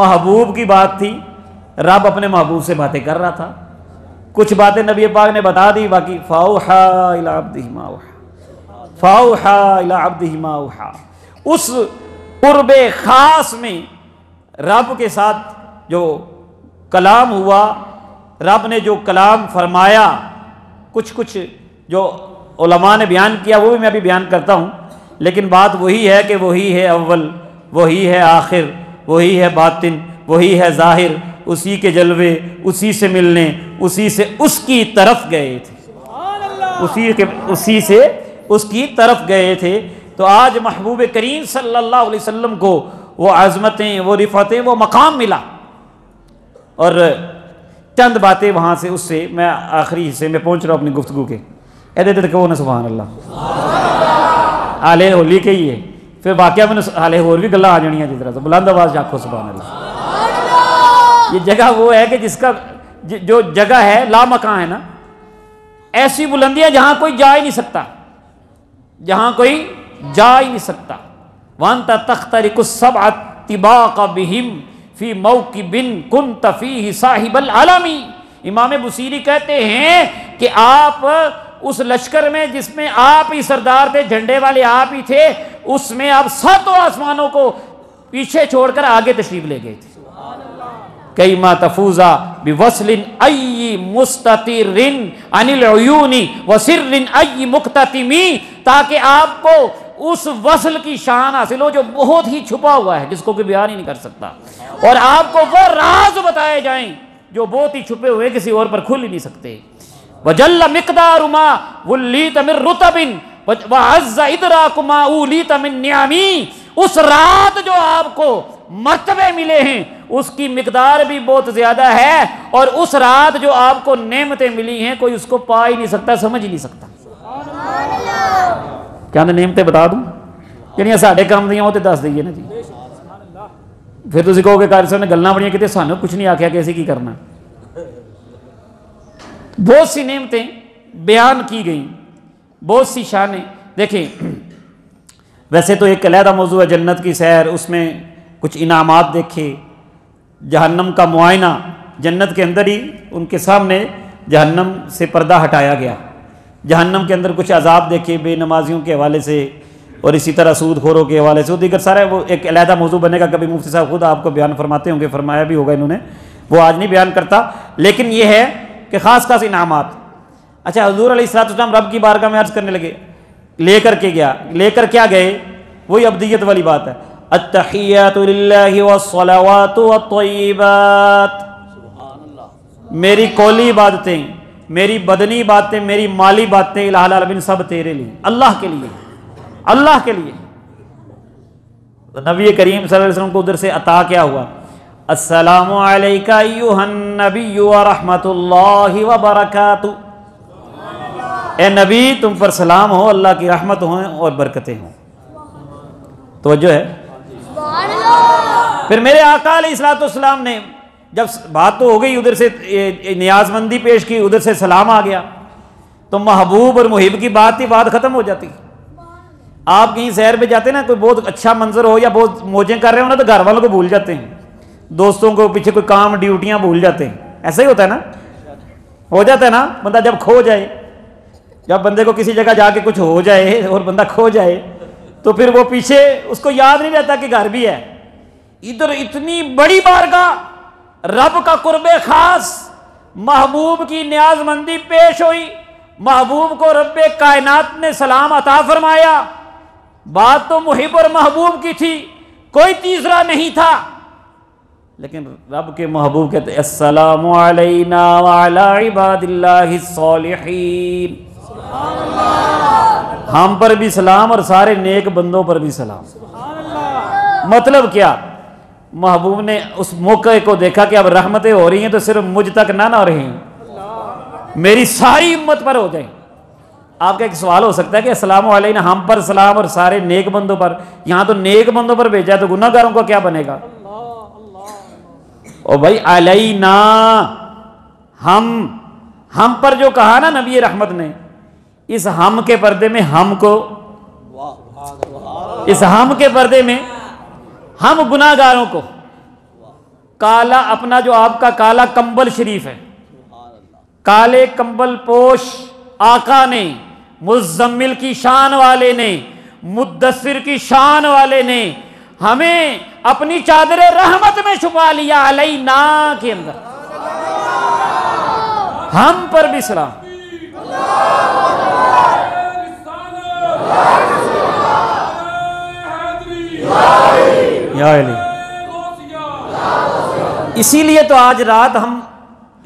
महबूब की बात थी, रब अपने महबूब से बातें कर रहा था, कुछ बातें नबी पाक ने बता दी, बाकी फ़ाउहा इला अब्दिही मा औहा, फ़ाउहा इला अब्दिही मा औहा। उस क़ुर्बे ख़ास में रब के साथ जो कलाम हुआ, रब ने जो कलाम फरमाया, कुछ कुछ जो उलमा ने बयान किया वो भी मैं अभी बयान करता हूँ। लेकिन बात वही है कि वही है अव्वल, वही है आखिर, वही है बातिन, वही है ज़ाहिर, उसी के जलवे, उसी से मिलने, उसी से उसकी तरफ गए थे, उसी के उसी से उसकी तरफ गए थे। तो आज महबूब करीम सल्लल्लाहु अलैहि वसल्लम को वो आज़मतें, वो रिफ़तें, वो मकाम मिला। और चंद बातें वहाँ से, उससे मैं आखिरी हिस्से में पहुँच रहा हूँ अपनी गुफ्तगू के। ए दे कहो ना सुबहान अल्लाह, हाले होली के ही है, फिर वाकया मैंने हाले होर भी गल्लां आ जानियां जिस तरह से बुलंद आवाज़ आखो सुबहान अल्लाह। ये जगह वो है कि जिसका ज, जो जगह है लामकान है ना, ऐसी बुलंदियां जहां कोई जा ही नहीं सकता, जहां कोई जा ही नहीं सकता। वानता तख्तरिकुस सबअतिबाक बिहिम फी मौकिबिन कुंत फीही साहिबल आलमी। इमाम बुसीरी कहते हैं कि आप उस लश्कर में जिसमें आप ही सरदार थे, झंडे वाले आप ही थे, उसमें आप सातों आसमानों को पीछे छोड़कर आगे तशरीफ ले गए थे। कई मा तफूजा बिवस्लिन अय्यी मुस्ततिरिन अनिल उयूनी वसिरिन अय्यी मुक्ततिमी, ताकि आपको उस वसल की शान हासिल हो जो बहुत ही छुपा हुआ है, जिसको कोई बयान ही नहीं कर सकता। और आपको वो राज बताए जाएं जो बहुत ही छुपे हुए, किसी और पर खुल ही नहीं सकते। वजल्ल मिकदारुमा वुल्लीत मिन रुतबिन वअज़्ज़ इदराकुमा उलीत मिन नियामी, उस रात जो आपको मर्तबे मिले हैं उसकी मिकदार भी बहुत ज़्यादा है, और उस रात जो आपको नेमतें मिली हैं कोई उसको पा ही नहीं सकता, समझ ही नहीं सकता। क्या नेमतें बता दूँ ਜਿਹੜੀਆਂ ਸਾਡੇ ਕੰਮ ਦੀਆਂ ਉਹ ਤੇ ਦੱਸ ਦਈਏ ਨਾ ਜੀ। फिर ਤੁਸੀਂ ਕਹੋਗੇ कारी साहब ने ਗੱਲਾਂ ਬੜੀਆਂ ਕਿਤੇ ਸਾਨੂੰ कुछ नहीं आख्या कि ਅਸੀਂ ਕੀ करना। बहुत सी नेमतें बयान की गई, बहुत सी शानें। देखें वैसे तो एक अलहदा मौजू है जन्नत की सैर, उसमें कुछ इनामात देखे, जहन्नम का मुआयना, जन्नत के अंदर ही उनके सामने जहन्नम से पर्दा हटाया गया। जहन्नम के अंदर कुछ अजाब देखे बेनमाजियों के हवाले से और इसी तरह सूद खोरों के हवाले से और दीगर सारे, वो एक अलहदा मौजू बनेगा, कभी मुफ्ती साहब खुद आपको बयान फरमाते होंगे, फरमाया भी होगा इन्होंने, वो आज नहीं बयान करता। लेकिन ये है कि ख़ास खास इनामात। अच्छा, हुजूर अलैहिस्सलाम रब की बारगाह में अर्ज़ करने लगे, लेकर के गया, लेकर क्या गए, वही अब्दियत वाली बात है। अत्तहियतु लिल्लाहि वस्सलावातु वत्तय्यिबात, मेरी कौली इबादतें, मेरी बदनी बातें, मेरी माली बातें, इलाहा इल्लल्लाह बिन सब तेरे लिए, अल्लाह के लिए, अल्लाह के लिए। तो नबी करीम सल्लल्लाहु अलैहि वसल्लम को उधर से अता क्या हुआ, अस्सलामु अलैका अय्युहन नबिय्यु व रहमतुल्लाहि व बरकातुहू, ए नबी तुम पर सलाम हो, अल्लाह की रहमत हो और बरकतें हों। तो जो है फिर मेरे आका अलैहिस्सलाम ने, जब बात तो हो गई, उधर से नियाजमंदी पेश की, उधर से सलाम आ गया, तो महबूब और मुहिब की बात ही बात ख़त्म हो जाती। आप कहीं सैर पे जाते ना, कोई बहुत अच्छा मंजर हो या बहुत मौजें कर रहे हो ना, तो घर वालों को भूल जाते हैं, दोस्तों को, पीछे कोई काम ड्यूटियाँ भूल जाते हैं। ऐसा ही होता है ना, हो जाता है ना, बंदा जब खो जाए, जब बंदे को किसी जगह जाके कुछ हो जाए और बंदा खो जाए, तो फिर वो पीछे उसको याद नहीं रहता कि घर भी है। इधर इतनी बड़ी बारगाह, रब का कुर्बे खास, महबूब की न्याजमंदी पेश हुई, महबूब को रब्बे कायनात ने सलाम अता फरमाया, बात तो मुहिब और महबूब की थी, कोई तीसरा नहीं था, लेकिन रब के महबूब कहते हैं अस्सलामु अलैना व अला इबादिल्लाहिस सालिहीन, हम पर भी सलाम और सारे नेक बंदों पर भी सलाम। मतलब क्या, महबूब ने उस मौके को देखा कि अब रहमतें हो रही हैं तो सिर्फ मुझ तक ना ना रहें, मेरी सारी उम्मत पर हो जाए। आपका एक सवाल हो सकता है कि अस्सलामु अलैना, हम पर सलाम और सारे नेक बंदों पर, यहाँ तो नेक बंदों पर भेजा है तो गुनाहगारों का क्या बनेगा। ओ भाई, अलैना, हम, हम पर जो कहा ना नबी रहमत ने, इस हम के पर्दे में हमको, इस हम के पर्दे में हम गुनाहगारों को, काला अपना जो आपका काला कंबल शरीफ है, काले कंबल पोश आका ने, मुजम्मिल की शान वाले ने, मुद्दसिर की शान वाले ने हमें अपनी चादरे रहमत में छुपा लिया। अलैना के अंदर हम पर भी सलाम। इसीलिए तो आज रात हम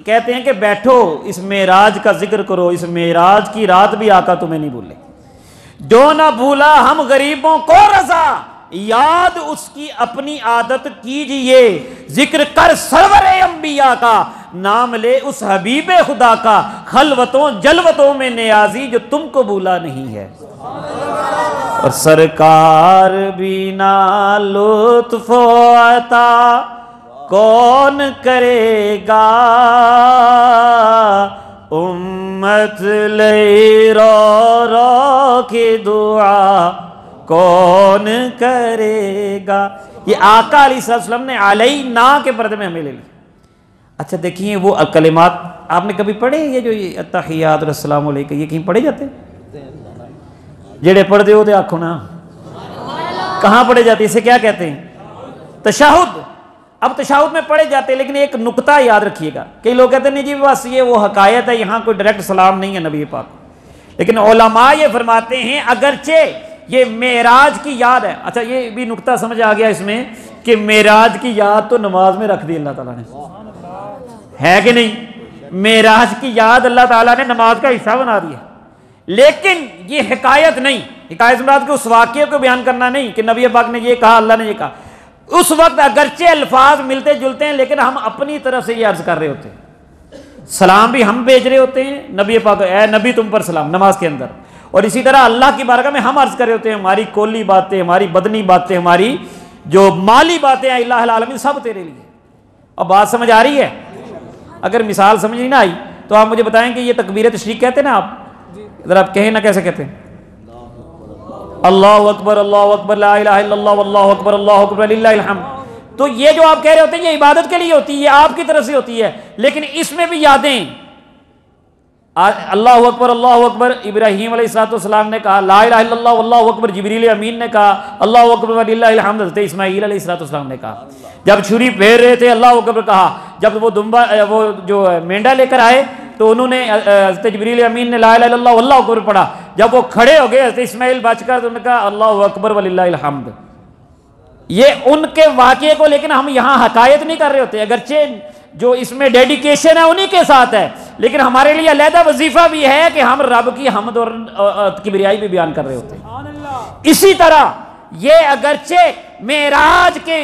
कहते हैं कि बैठो, इस मेराज का जिक्र करो, इस मेराज की रात भी आका तुम्हें नहीं भूले, जो ना भूला हम गरीबों को रजा, याद उसकी अपनी आदत कीजिए, जिक्र कर सरवरे अंबिया का, नाम ले उस हबीब खुदा का, खलवतों जलवतों में नियाजी जो तुमको भूला नहीं है। और सरकार बिना लुत्फ अता कौन करेगा, उम्मत ले रो रो के दुआ कौन करेगा। ये आका अलैहिस्सलाम ने अलैना के पर्दे में हमें ले ली। अच्छा देखिए, वो कलिमात आपने कभी पढ़े, ये जो ये अत्तहियात और अस्सलामु अलैका, ये कहीं पढ़े जाते हैं? जेड़े पढ़ते हो तो आखो ना, कहाँ पढ़े जाते, इसे क्या कहते हैं, तशाहुद। अब तशाहुद में पढ़े जाते हैं, लेकिन एक नुकता याद रखिएगा, कई लोग कहते हैं नहीं जी बस ये वो हकायत है, यहाँ कोई डायरेक्ट सलाम नहीं है नबी पाक। लेकिन उलमा ये फरमाते हैं अगरचे ये मेराज की याद है। अच्छा ये भी नुकता समझ आ गया इसमें कि मेराज की याद तो नमाज में रख दी अल्लाह ताला ने, है कि नहीं, मेराज की याद अल्लाह ताला ने नमाज का हिस्सा बना दिया। लेकिन ये हिकायत नहीं, हिकायत मुराद के उस वाक्य को बयान करना नहीं कि नबी पाक ने ये कहा, अल्लाह ने ये कहा। उस वक्त अगरचे अल्फाज मिलते जुलते हैं, लेकिन हम अपनी तरफ से ये अर्ज कर रहे होते हैं, सलाम भी हम भेज रहे होते हैं नबी पाक, ए नबी तुम पर सलाम, नमाज के अंदर। और इसी तरह अल्लाह की बारगाह में हम अर्ज कर रहे होते हैं, हमारी कोली बातें, हमारी बदनी बातें, हमारी जो माली बातें हैं, इलाहा इल्लल्लाह आलमीन सब तेरे लिए। अब बात समझ आ रही है? अगर मिसाल समझ नहीं ना आई तो आप मुझे बताएं कि ये तकबीर तशरीक कहते हैं ना आप, इधर आप कहें ना कैसे कहते हैं, अल्लाह अकबर, अल्लाह अकबर, ला इलाहा इल्लल्लाह, वल्लाहु अकबर, अल्लाहु अकबर लिल्लाहिल हम्द। तो ये जो आप कह रहे होते हैं ये इबादत के लिए होती है, ये आपकी तरफ से होती है, लेकिन इसमें भी यादें अल्लाह अकबर अल्लाह अकबर इब्राहीम अलैहिस्सलाम ने कहा, ला इलाहा इल्लल्लाह अल्लाह अकबर जिब्रील अमीन ने कहा, अल्लाह अकबर वलिल्लाहिल हम्द हज़रत इस्माईल अलैहिस्सलाम ने कहा। जब छुरी फेर रहे थे अल्लाह अकबर कहा, जब वो दुम्बा वो जो मेंढा लेकर आए तो उन्होंने हज़रत जिब्रील अमीन ने ला इलाहा इल्लल्लाह अल्लाह अकबर पढ़ा। जब वो खड़े हो गए हज़रत इस्माईल बचकर तो उन्होंने कहा अल्लाह अकबर वलिल्लाहिल हम्द। ये उनके वाक़े को लेकिन हम यहाँ हकायत नहीं कर रहे होते, अगरचे जो इसमें डेडिकेशन है उन्हीं के साथ है, लेकिन हमारे लिए अलहदा वजीफा भी है कि हम रब की हमद और किबरियाई भी बयान कर रहे होते हैं। इसी तरह ये अगरचे मेराज के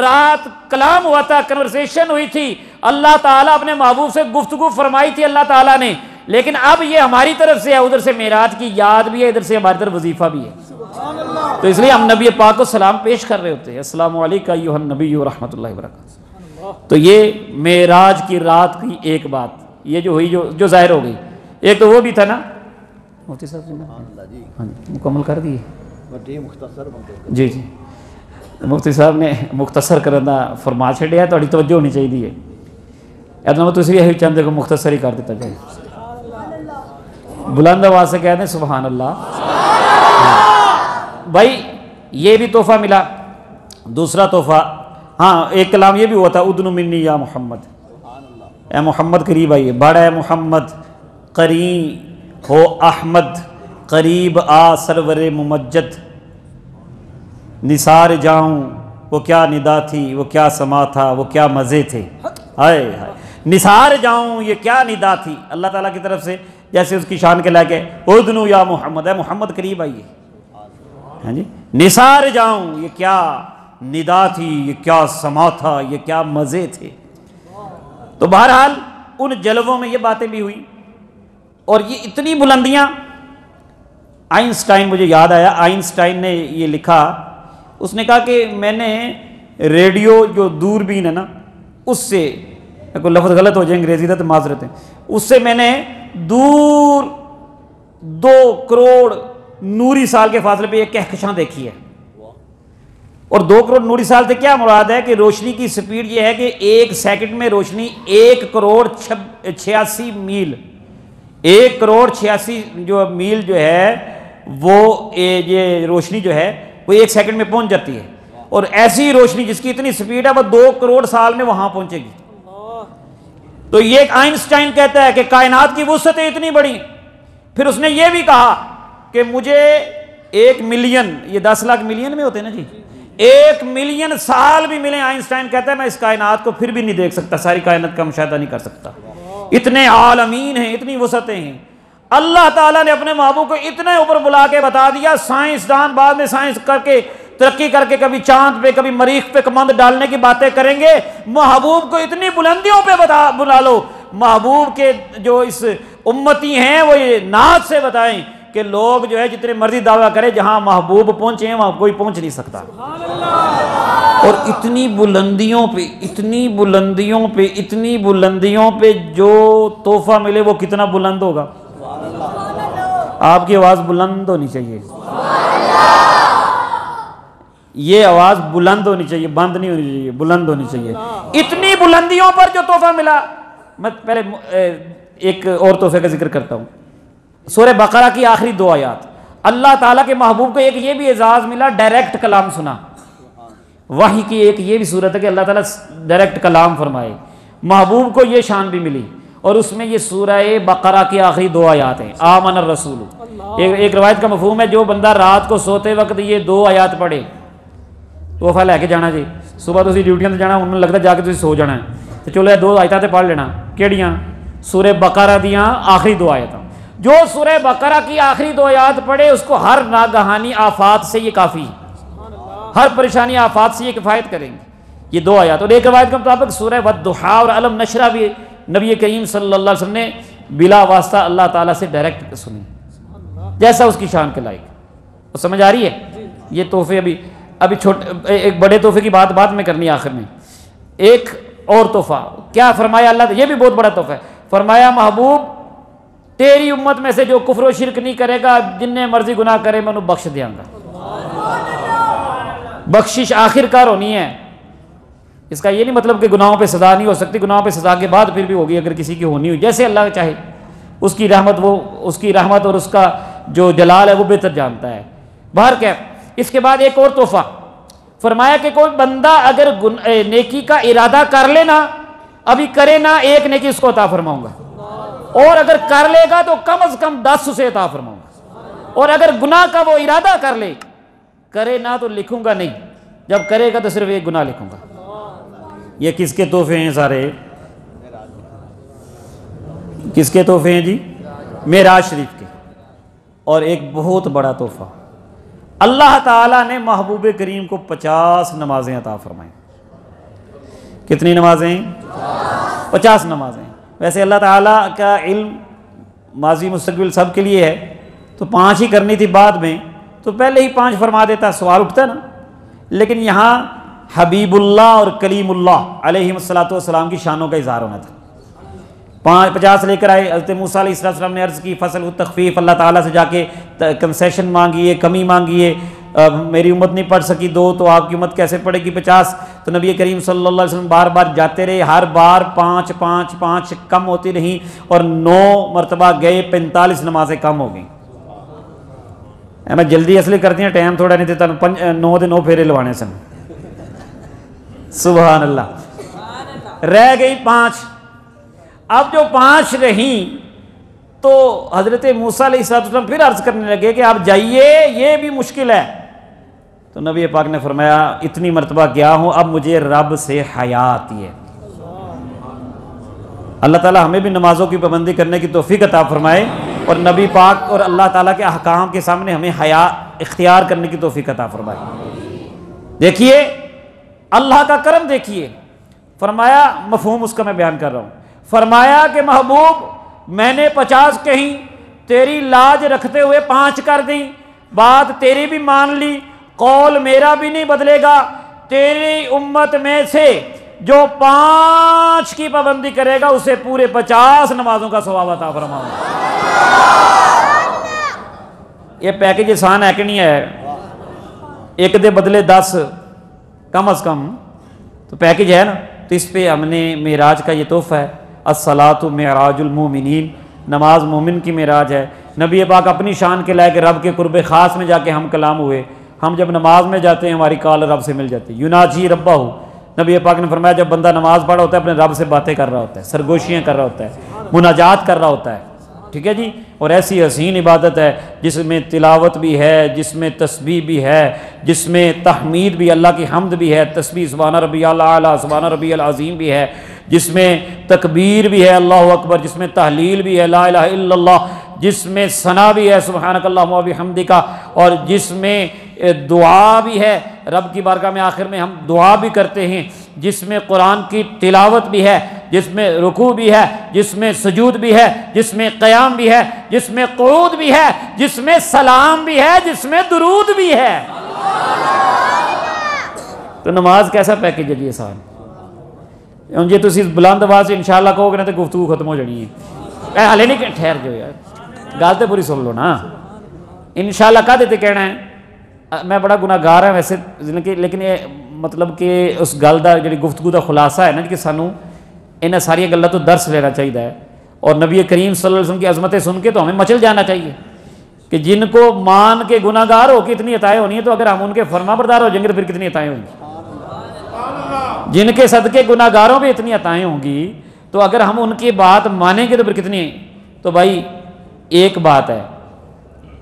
रात कलाम हुआ था, कन्वर्सेशन हुई थी, अल्लाह ताला अपने महबूब से गुफ्तगू फरमाई थी अल्लाह ताला ने, लेकिन अब ये हमारी तरफ से है, उधर से मेराज की याद भी है, इधर से हमारी तरफ वजीफा भी है। तो इसलिए हम नबी पाक को सलाम पेश कर रहे होते हैं, अस्सलामु अलैका अय्युहन नबिय्यु रहमतुल्लाहि व बरकातुहू। तो ये मेराज की रात की एक बात ये जो हुई, जो जो जाहिर हो गई, एक तो वो भी था ना मुफ्ती साहब जी, मुकम्मल कर दिए जी जी मुफ्ती साहब ने मुख्तसर करना फरमा छड़े है, थोड़ी तवज्जो होनी चाहिए है, तीसरी चंद को मुख्तसर ही कर दिता जाए। बुलंद आवाज़ से कहते हैं सुबहान अल्लाह। भाई ये भी तोहफा मिला, दूसरा तोहफा, हाँ एक कलाम ये भी हुआ था, उदनु मिन्नी या मोहम्मद, ए मोहम्मद करीब आइए, बड़ा मोहम्मद करी हो अहमद करीब आ सरवर मुमज्जद, निसार जाऊँ वो क्या निदा थी वो क्या समा था वो क्या मज़े थे, हाय हाय निसार जाऊँ ये क्या निदा थी अल्लाह ताला की तरफ से, जैसे उसकी शान के लायक है, उदनु या मोहम्मद, ए मोहम्मद करीब आइए, हाँ जी निसार जाऊं ये क्या निदा थी ये क्या समा था ये क्या मज़े थे। तो बहरहाल उन जलवों में ये बातें भी हुई और ये इतनी बुलंदियां, आइंस्टाइन, मुझे याद आया आइंस्टाइन ने ये लिखा, उसने कहा कि मैंने रेडियो जो दूरबीन है ना उससे, कोई लफ्ज़ गलत हो जाए अंग्रेजी तो माजरत है, उससे मैंने दूर दो करोड़ नूरी साल के फासले पे ये कहकशां देखी है। और दो करोड़ नूरी साल से क्या मुराद है कि रोशनी की स्पीड ये है कि एक सेकंड में रोशनी एक करोड़ छियासी मील एक करोड़ छियासी जो मील जो है वो ये रोशनी जो है वो एक सेकंड में पहुंच जाती है, और ऐसी रोशनी जिसकी इतनी स्पीड है वो दो करोड़ साल में वहां पहुंचेगी। तो ये आइंस्टाइन कहता है कि कायनात की वुसअत इतनी बड़ी। फिर उसने ये भी कहा कि मुझे एक मिलियन, ये दस लाख मिलियन में होते हैं ना जी, एक मिलियन साल भी मिले, आइंस्टाइन कहता है मैं इस कायनात को फिर भी नहीं देख सकता, सारी कायनात का मुशाहिदा नहीं कर सकता, इतने आलमीन हैं, इतनी वसतें हैं। अल्लाह ताला ने अपने महबूब को इतने ऊपर बुला के बता दिया, साइंसदान बाद में साइंस करके तरक्की करके कभी चांद पे कभी मरीख पे कमंद डालने की बातें करेंगे, महबूब को इतनी बुलंदियों पे बता बुला लो। महबूब के जो इस उम्मती हैं वो ये नाज से बताएं कि लोग जो है जितने मर्जी दावा करें, जहां महबूब पहुंचे हैं वहां कोई पहुंच नहीं सकता। और इतनी बुलंदियों पे इतनी बुलंदियों पे इतनी बुलंदियों पे जो तोहफा मिले वो कितना बुलंद होगा। आपकी आवाज बुलंद होनी चाहिए, ये आवाज बुलंद होनी चाहिए, बंद नहीं होनी चाहिए, बुलंद होनी चाहिए। इतनी बुलंदियों पर जो तोहफा मिला, मैं पहले एक और तोहफे का जिक्र करता हूं। सूरह बकरा की आखिरी दो आयत, अल्लाह ताला के महबूब को एक ये भी एजाज़ मिला, डायरेक्ट कलाम सुना। वही की एक ये भी सूरत है कि अल्लाह ताला डायरेक्ट कलाम फरमाए, महबूब को ये शान भी मिली, और उसमें ये सूरह बकरा की आखिरी दो आयत हैं, आमन रसूल। एक, एक रवायत का मफहूम है जो बंदा रात को सोते वक्त ये दो आयत पढ़े, तोहफा लैके जाना जी, सुबह तुम ड्यूटियां तो जाना, उन्होंने लगता जाके तुम सो जाना है, तो चलो ये दो आयत तो पढ़ लेना, केड़ियाँ सूरह बकरा दियाँ आखिरी दो आयत। जो सूरह बकरा की आखिरी दो आयत पढ़े उसको हर नागहानी आफात से ये काफ़ी, हर परेशानी आफात से ये किफ़ायत करेंगे ये दो आयत। और एक रवायत के मुताबिक सूरह वद्दुहा और अलम नशरा भी नबी करीम सल्लल्लाहु अलैहि वसल्लम ने बिला वास्ता अल्लाह ताला से डायरेक्ट सुनी, जैसा उसकी शान के लायक। समझ आ रही है? ये तोहफे अभी अभी छोटे, एक बड़े तोहफे की बात बात में करनी आखिर में। एक और तोहफा क्या फरमाया अल्लाह, ये भी बहुत बड़ा तोहफा है, फरमाया महबूब तेरी उम्मत में से जो कुफ्र और शिरक नहीं करेगा जिन्हें मर्जी गुनाह करे मैं उन्हें बख्श देंगा। बख्शिश आखिरकार होनी है, इसका ये नहीं मतलब कि गुनाहों पे सजा नहीं हो सकती, गुनाहों पे सजा के बाद फिर भी होगी अगर किसी की होनी हो, जैसे अल्लाह चाहे। उसकी रहमत वो उसकी रहमत और उसका जो जलाल है वो बेहतर जानता है। बहर कैफ इसके बाद एक और तोहफा फरमाया कि कोई बंदा अगर नेकी का इरादा कर लेना अभी करे ना एक नेकी उसको अता फरमाऊंगा, और अगर कर लेगा तो कम अज कम दस उसे अता फरमाऊंगा, और अगर गुनाह का वो इरादा कर ले करे ना तो लिखूंगा नहीं, जब करेगा तो सिर्फ एक गुनाह लिखूंगा। ये किसके तोहफे हैं? सारे किसके तोहफे हैं जी? मेराज शरीफ के। और एक बहुत बड़ा तोहफा अल्लाह ताला ने महबूब करीम को पचास नमाजें अता फरमाएं। कितनी नमाजें? पचास नमाजें। वैसे अल्लाह ताला का इल्म माजी मुस्तकबिल सब के लिए है, तो पाँच ही करनी थी बाद में, तो पहले ही पाँच फरमा देता, सवाल उठता ना। लेकिन यहाँ हबीबुल्लाह और कलीमुल्लाह अलैहिस्सलाम की शानों का इजहार होना था। पाँच पचास लेकर आए। हज़रत मूसा अलैहिस्सलाम ने अर्ज़ की फसल व तखफ़ीफ़, अल्लाह ताला से जाके कंसेशन मांगिए, कमी मांगिए, मेरी उम्मत नहीं पढ़ सकी दो, तो आपकी उम्मत कैसे पढ़ेगी पचास। तो नबी करीम सल्लल्लाहु अलैहि वसल्लम बार बार जाते रहे, हर बार पाँच पाँच पाँच कम होती रहीं और नौ मरतबा गए, पैंतालीस नमाजें कम हो गई। मैं जल्दी असली करती हैं, टाइम थोड़ा नहीं देता, पंज नौ दिन नौ फेरे लवाने सन। सुभान अल्लाह, रह गई पाँच। अब जो पाँच रही तो हज़रत मूसा अलैहिस्सलाम फिर अर्ज़ करने लगे कि आप जाइए, ये भी मुश्किल है। तो नबी पाक ने फरमाया इतनी मरतबा गया हूँ, अब मुझे रब से हया आती है। अल्लाह ताला हमें भी नमाज़ों की पाबंदी करने की तौफीक अता फरमाए, और नबी पाक और अल्लाह ताला के अहकाम के सामने हमें हया इख्तियार करने की तौफीक अता फरमाए। देखिए अल्लाह का करम, देखिए फरमाया, मफहूम उसका मैं बयान कर रहा हूँ। फरमाया कि महबूब मैंने पचास कहीं, तेरी लाज रखते हुए पाँच कर दी, बात तेरी भी मान ली, कौल मेरा भी नहीं बदलेगा। तेरी उम्मत में से जो पाँच की पाबंदी करेगा उसे पूरे पचास नमाजों का सवाब अता फरमाऊंगा। ये पैकेज आसान है कि नहीं है? एक दे बदले दस कम अज कम तो पैकेज है ना। तो इस पे हमने मेराज का ये तोहफा है, अस्सलातु मेराजुल मोमिनीन, नमाज मोमिन की मेराज है। नबी पाक अपनी शान के लायक रब के कुर्ब ख़ास में जाके हम कलाम हुए। हम जब नमाज में जाते हैं हमारी काल रब से मिल जाती है। युनाजी रब्बाहु, नबी पाक ने फरमाया जब बंदा नमाज पढ़ा होता है अपने रब से बातें कर रहा होता है, सरगोशियाँ कर रहा होता है, मुनाजात कर रहा होता है। ठीक है जी। और ऐसी हसीन इबादत है जिसमें तिलावत भी है, जिसमें तस्बीह भी है, जिसमें तहमीद भी, अल्लाह की हमद भी है, तस्बीह सुभान रब्बियल आला, सुभान रब्बियल अज़ीम भी है, जिसमें तकबीर भी है, अल्लाह अकबर, जिसमें तहलील भी है, ला इलाहा इल्लल्लाह, जिसमें सना भी है, सुब्हानकल्लाहुम्मा बिहम्दिका, और जिसमें दुआ भी है, रब की बारगाह में आखिर में हम दुआ भी करते हैं, जिसमें कुरान की तिलावत भी है, जिसमें रुकू भी है, जिसमें सुजूद भी है, जिसमें क़याम भी है, जिसमें क़ुऊद भी है, जिसमें सलाम भी है, जिसमें दुरूद भी है। तो नमाज कैसा पैकेज है जी? आसान जी। तुम बुलंद आवाज़ इंशाल्लाह कहोगे ना तो गुफ्तगू खत्म हो जानी है। हाले नहीं, ठहर जाओ यार, गल तो पूरी सुन लो ना। इंशाल्लाह कद ते कहना है, मैं बड़ा गुनाहगार है वैसे, लेकिन ये मतलब कि उस गल का जी गुफ्तगू का खुलासा है ना कि सानू इन्हें सारिया गल्लां तो दर्स लेना चाहिए है, और नबी करीम सल्लल्लाहु अलैहि वसल्लम की अजमतें सुन के तो हमें मचल जाना चाहिए कि जिनको मान के गुनाहगार हो कि इतनी अताएँ होनी है, तो अगर हम उनके फरमाबरदार हो जाएंगे तो फिर कितनी अताएँ होंगी। जिनके सदके गुनाहगारों पर इतनी अताएँ होंगी, तो अगर हम उनकी बात मानेंगे तो फिर कितनी। तो भाई एक बात है,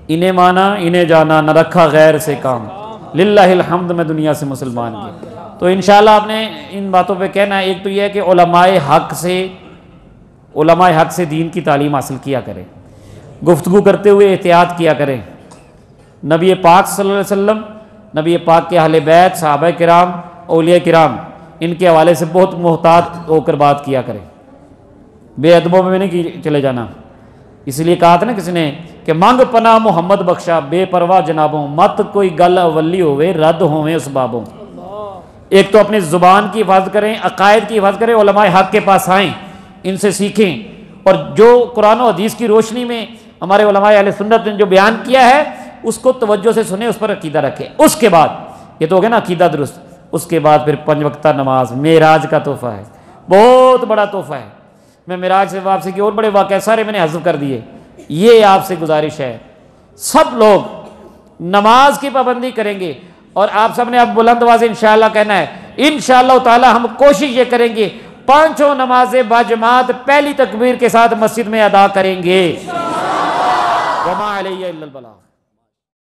इन्हें माना इन्हें जाना, न रखा गैर से काम, लिल्लाहिल हम्द में दुनिया से मुसलमान की। तो इंशाल्लाह आपने इन बातों पे कहना है। एक तो यह है कि उलमाए हक से उलमाए हक से दीन की तालीम हासिल किया करें, गुफ्तगू करते हुए एहतियात किया करें। नबी पाक सल्लल्लाहु अलैहि वसल्लम, नबी पाक के अहले बैत, सहाबा किराम, औलिया किराम, इनके हवाले से बहुत मोहतात होकर बात किया करें, बेअदबों में नहीं चले जाना। इसलिए कहा था ना किसी ने कि मंग पना मोहम्मद बख्शा, बेपरवाह जनाबों, मत कोई गल अवली होवे, रद्द होवे उस बाबों। एक तो अपनी ज़ुबान की हिफाजत करें, अकायद की हिफाजत करें, उलमाए हक़ के पास आएँ, इनसे सीखें, और जो कुरान और हदीस की रोशनी में हमारे उलमाए अहले सुन्नत ने जो बयान किया है उसको तवज्जो से सुने, उस पर अकीदा रखें। उसके बाद ये तो हो गया ना अकीदा दुरुस्त, उसके बाद फिर पंज वक्ता नमाज मेराज का तोहफ़ा है, बहुत बड़ा तोहफ़ा है। मैं मेराज से वापसी के और बड़े वाक़े सारे मैंने हज़्फ़ कर दिए। ये आपसे गुजारिश है, सब लोग नमाज की पाबंदी करेंगे और आप सब ने अब बुलंद आवाज़ इंशाअल्लाह कहना है, इंशाअल्लाह ताला हम कोशिश ये करेंगे पांचों नमाजें बाजमात पहली तकबीर के साथ मस्जिद में अदा करेंगे।